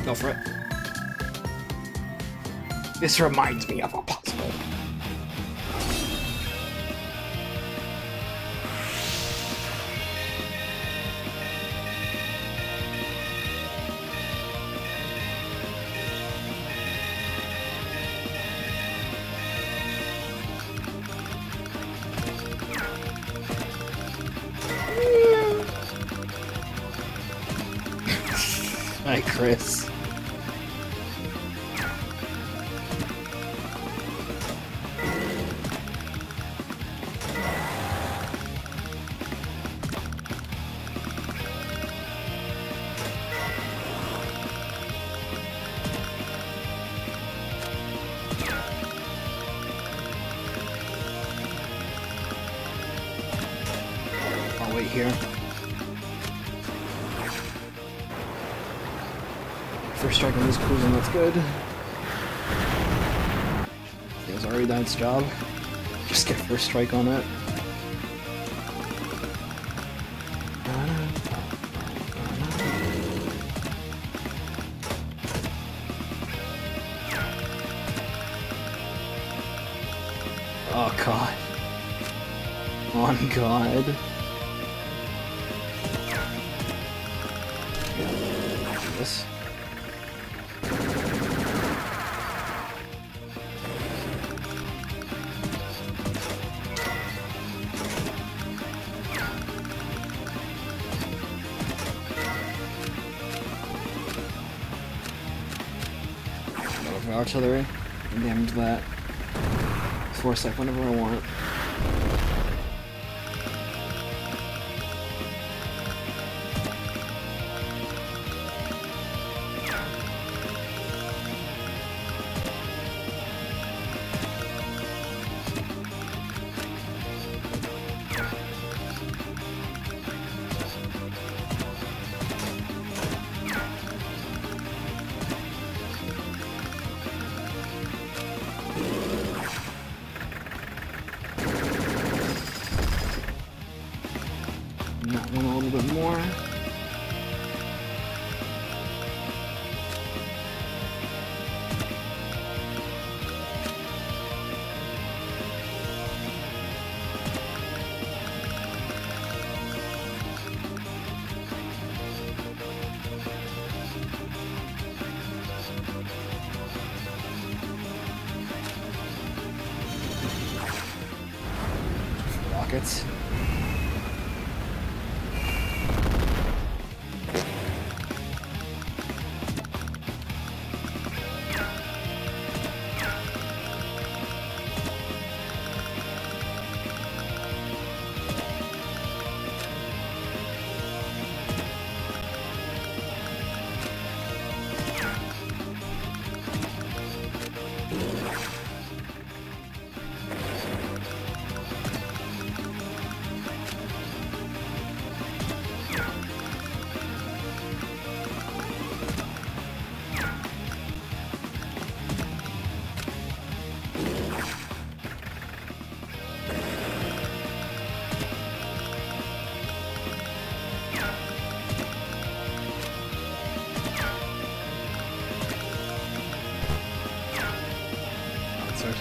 Go for it. This reminds me of a puzzle. Hi, Chris. Good. It was already done its job. Just get first strike on it. Oh god. Oh god. This. Artillery and damage that. Forsyth whenever I want. That one a little bit more. Rockets.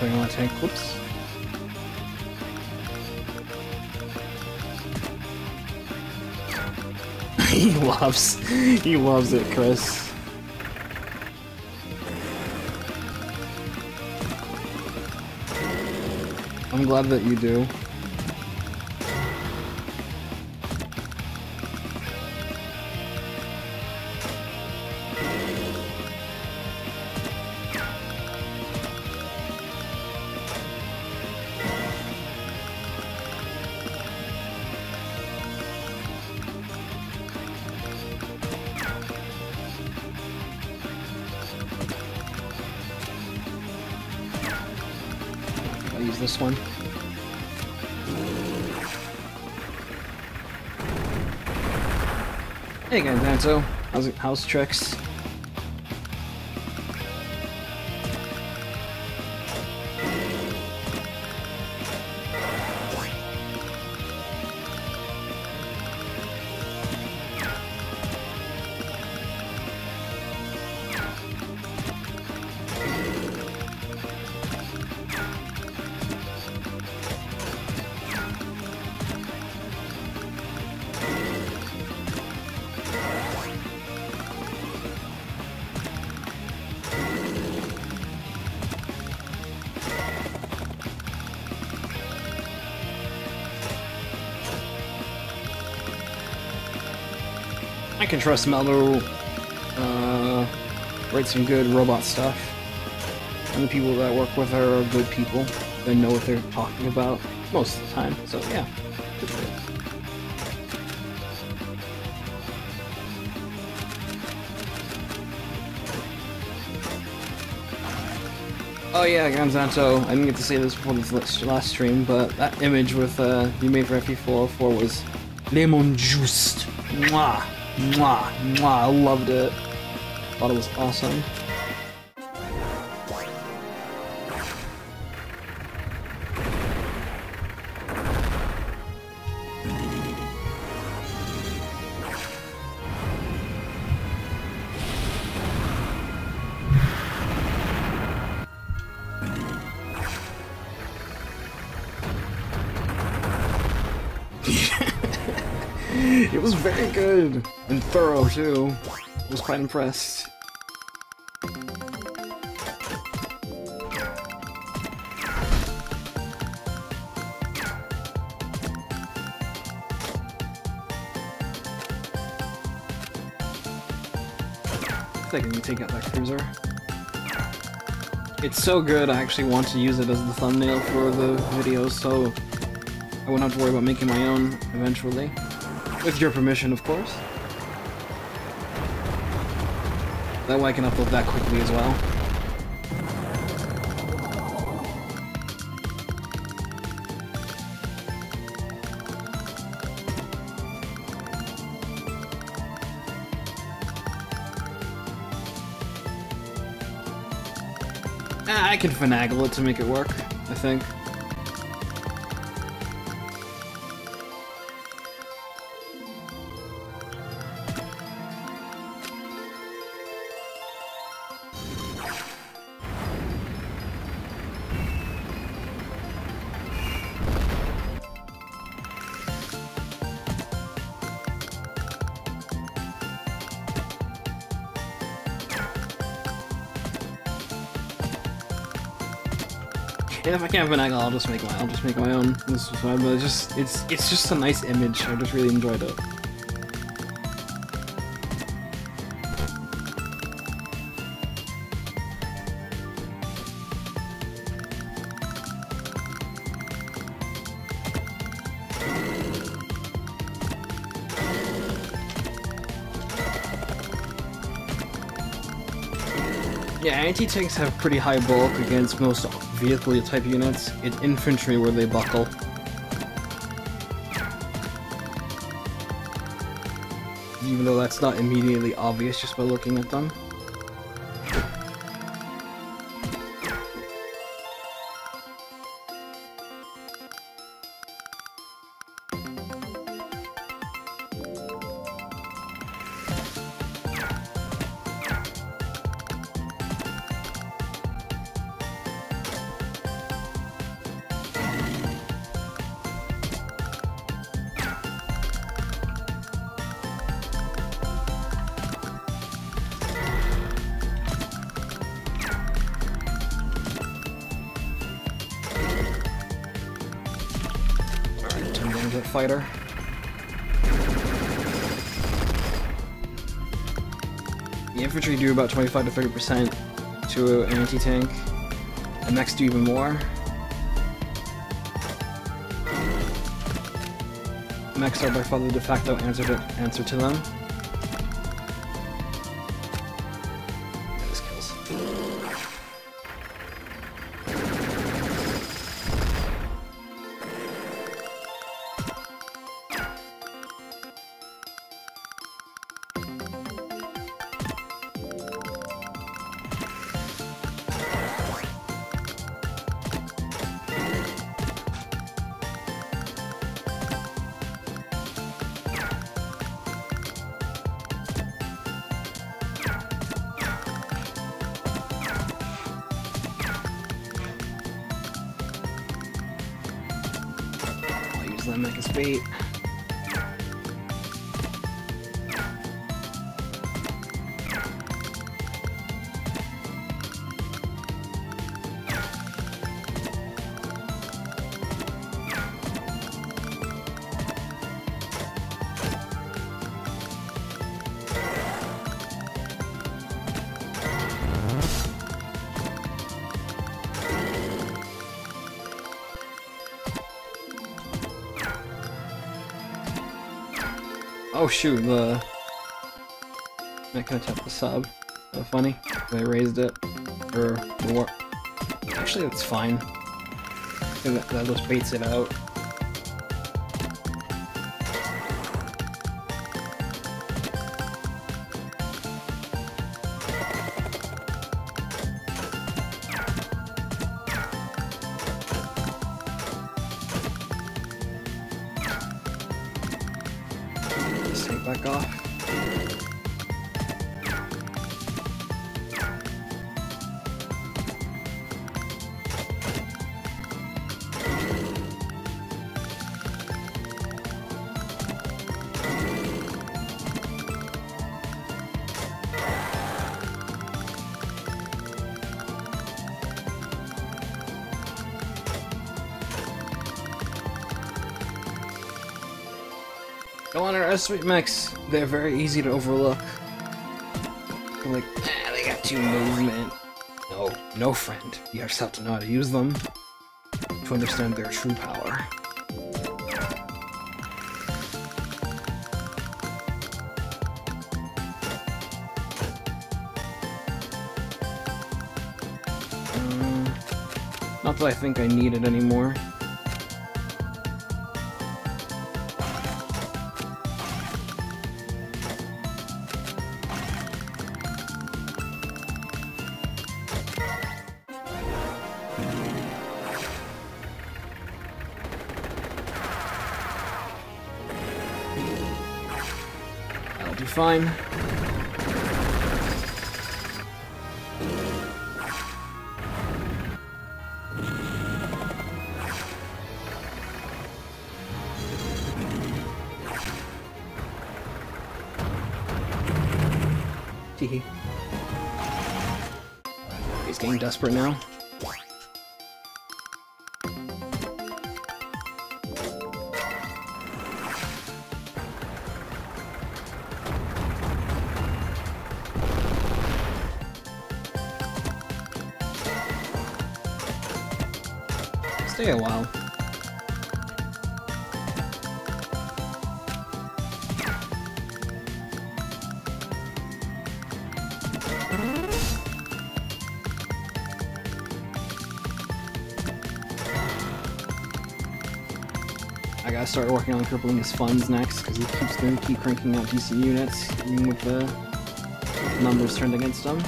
Going on tank clips. he loves, he loves it, Chris. I'm glad that you do. Use this one. Hey Gonzanto, how's it, house tricks? I can trust Mello, uh, write some good robot stuff, and the people that work with her are good people. They know what they're talking about most of the time, so yeah. Good for it. Oh yeah, Gonzanto, I didn't get to say this before this last stream, but that image with uh, you made for F P four oh four was lemon juiced. Mwah! Mwah, mwah, I loved it. Thought it was awesome. It was very good! And thorough, too. I was quite impressed. I can take out that cruiser. It's so good, I actually want to use it as the thumbnail for the video, so I won't have to worry about making my own eventually. With your permission, of course. That way I can upload that quickly as well. I can finagle it to make it work, I think. If I can't finagle, I'll just make my I'll just make my own. This is fine, but it's just it's it's just a nice image. I just really enjoyed it. Yeah, anti-tanks have pretty high bulk against most vehicle type units. It's infantry where they buckle. Even though that's not immediately obvious just by looking at them. Fighter. The infantry do about twenty-five to thirty percent to an anti-tank, the mechs do even more. The mechs are by far the de facto answer to, answer to them. That mech is bait. Oh shoot, the... I can attack the sub. Uh, funny, they raised it. Or the warp. Actually, that's fine. I think that, that just baits it out. Back off. Go on our S-Suite mechs. They're very easy to overlook. I'm like, ah, they got two movement. No, no friend. You just have to know how to use them to understand their true power. Um, not that I think I need it anymore. Fine. He's getting desperate now. Stay a while. I gotta start working on crippling his funds next, because he keeps going to keep cranking out D C units, even with the numbers turned against him.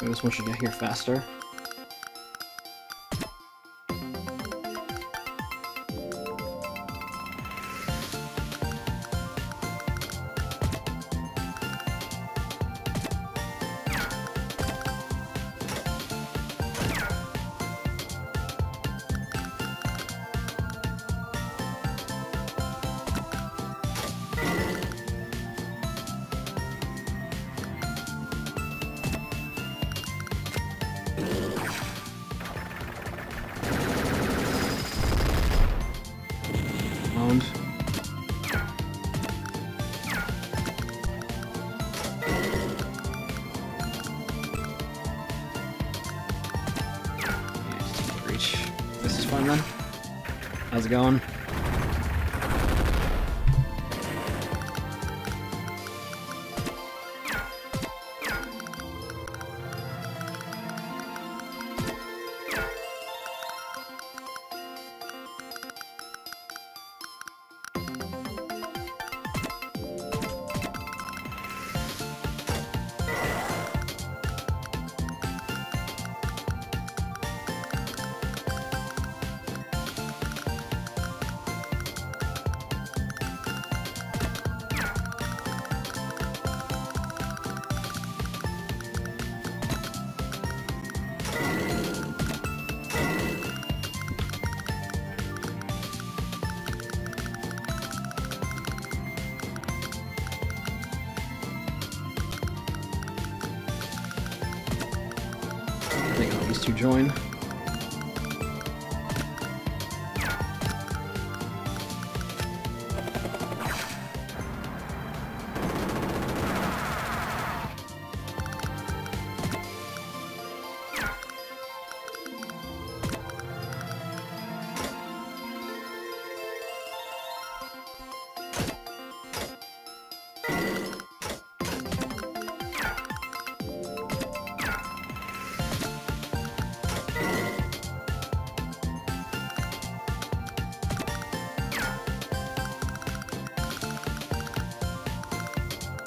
This one should get here faster. How's it going? To join.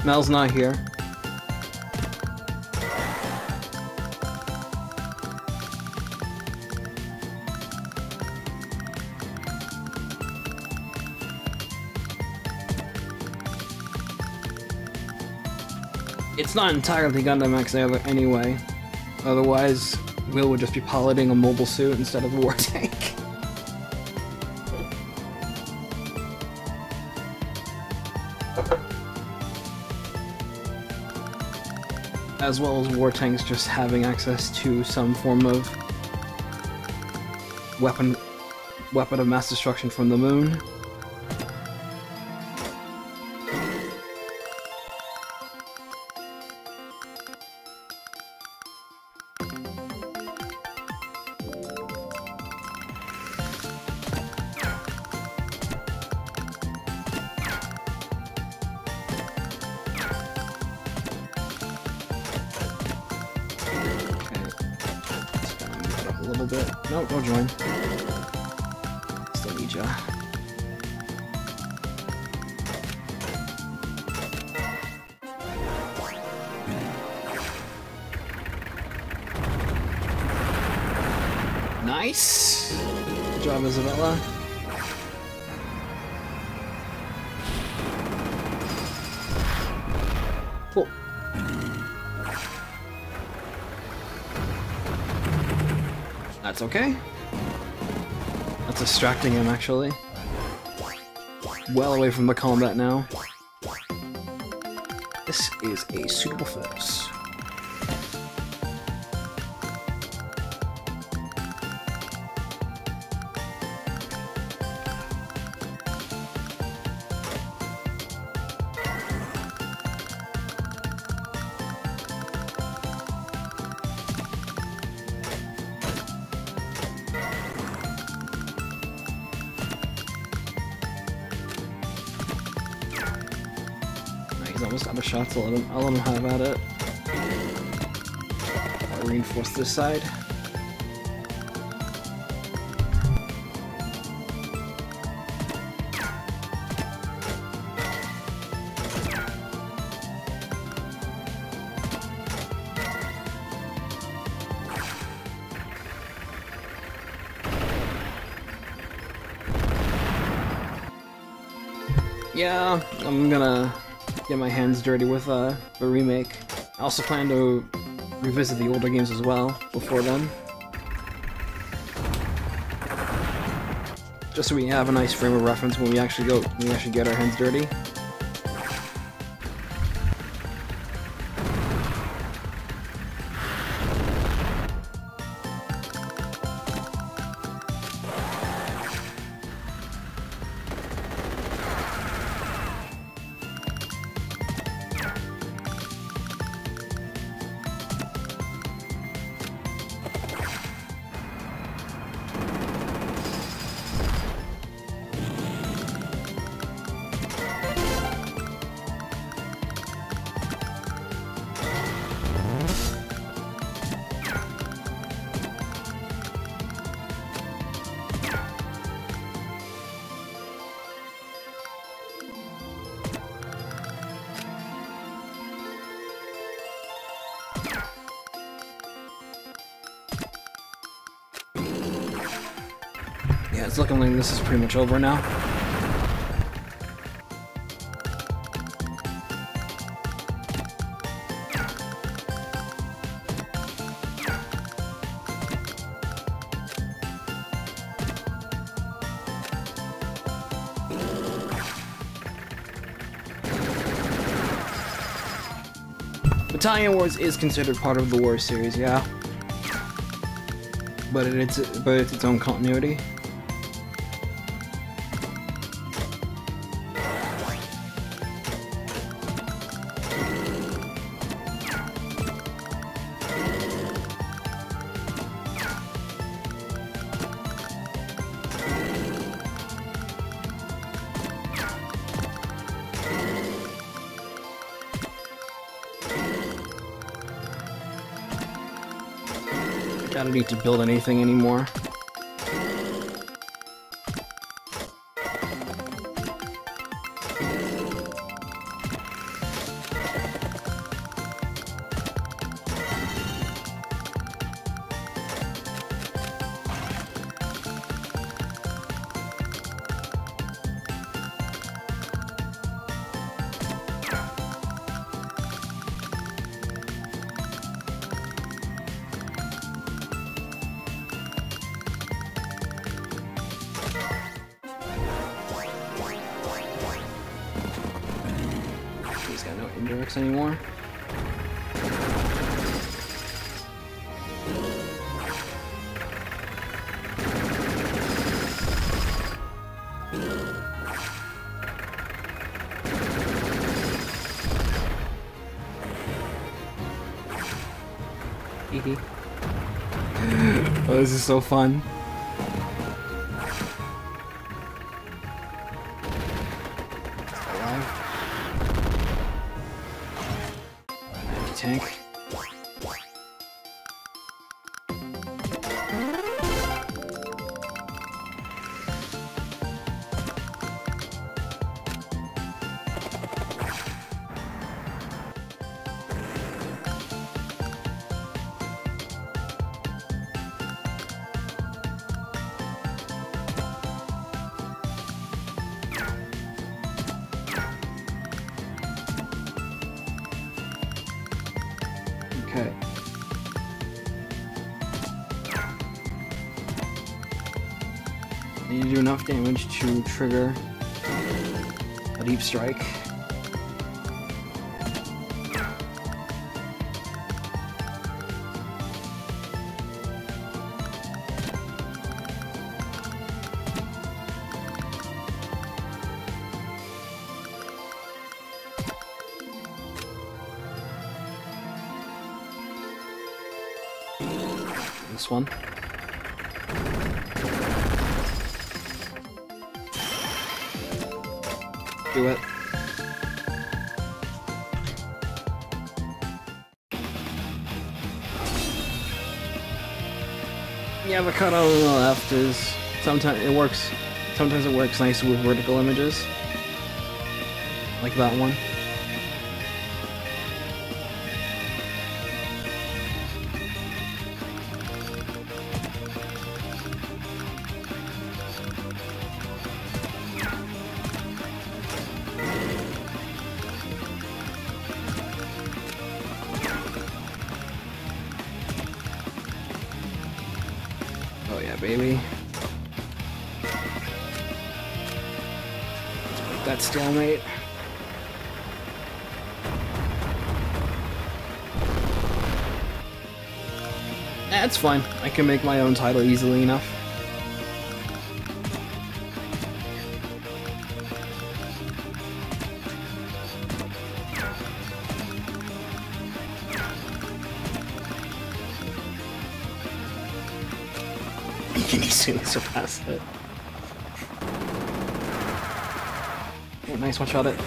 Mel's not here. It's not entirely Gundam X anyway. Otherwise, Will would just be piloting a mobile suit instead of a war tank. As well as war tanks just having access to some form of weapon weapon of mass destruction from the moon. Nice! Good job, Isabella. Cool. That's okay. That's distracting him, actually. Well away from the combat now. This is a suitable force. Almost out of shots, I'll let him, I'll let him have at it. I'll reinforce this side. Yeah, I'm gonna get my hands dirty with uh, the remake. I also plan to revisit the older games as well before then. Just so we have a nice frame of reference when we actually go, when we actually get our hands dirty. It's looking like this is pretty much over now. Battalion Wars is considered part of the War series, yeah. But it's but it's its own continuity. I don't need to build anything anymore. lyrics anymore. Oh, this is so fun. Tank. Okay. I need to do enough damage to trigger a deep strike. This one. Do it. Yeah, but cut all the left is sometimes it works. Sometimes it works nice with vertical images, like that one. Oh yeah, baby. Let's break that stalemate. That's fine. I can make my own title easily enough. Can easily surpass it. Oh, nice one shot it.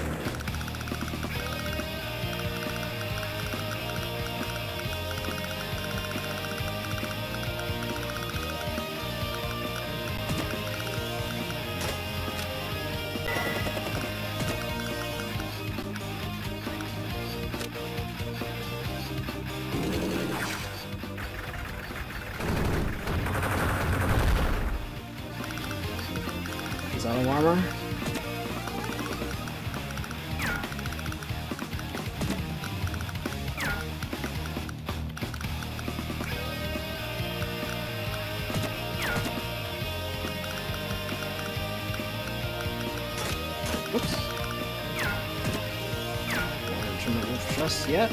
Out of armor. Oops. Just yet.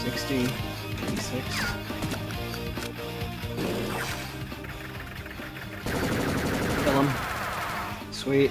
sixty, eighty-six. Kill him. Sweet.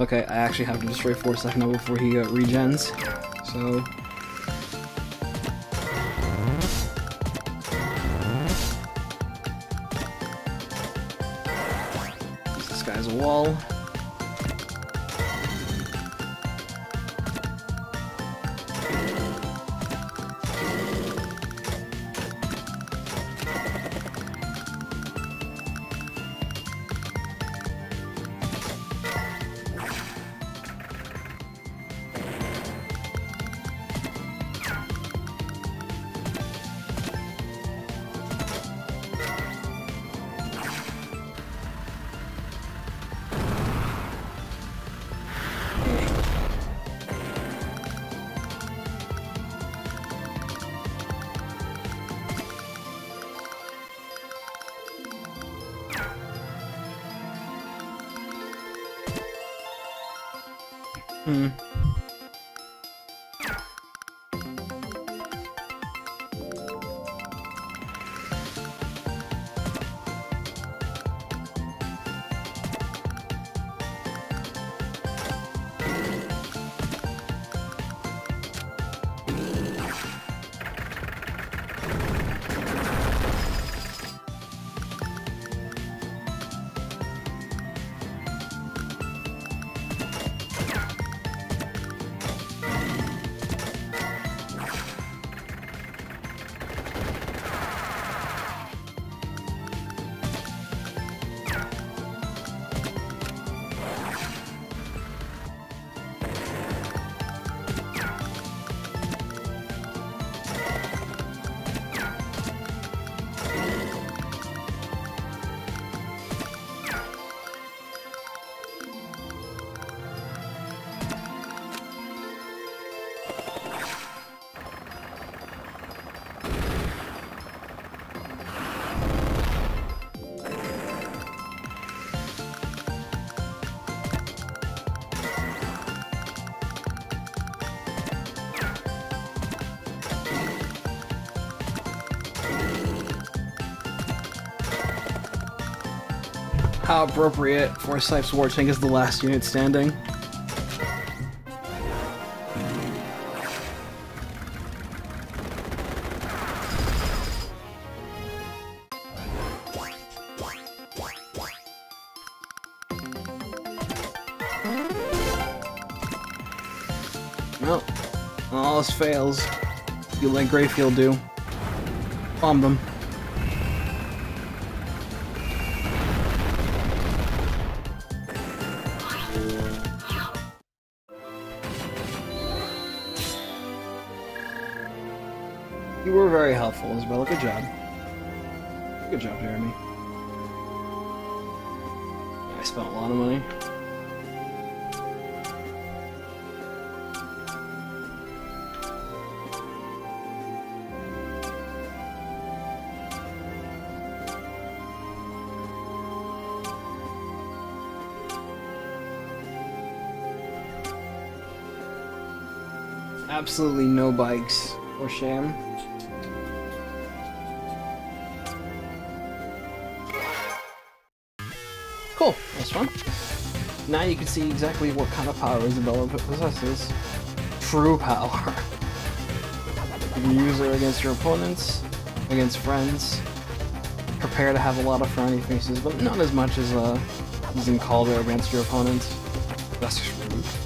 Okay, I actually have to destroy Forsyth now before he uh, regens. So. This guy's a wall. Hmm. How appropriate, Forsyth's War Tank is the last unit standing. Well, all else fails. You let Greyfield do. Bomb them. You were very helpful, Isabella. Good job. Good job, Jeremy. I spent a lot of money. Absolutely no bikes or sham. Cool, that's fun. Now you can see exactly what kind of power Isabella possesses. True power. You can use her against your opponents, against friends. Prepare to have a lot of frowny faces, but not as much as uh, Zincaldor against your opponents. That's rude.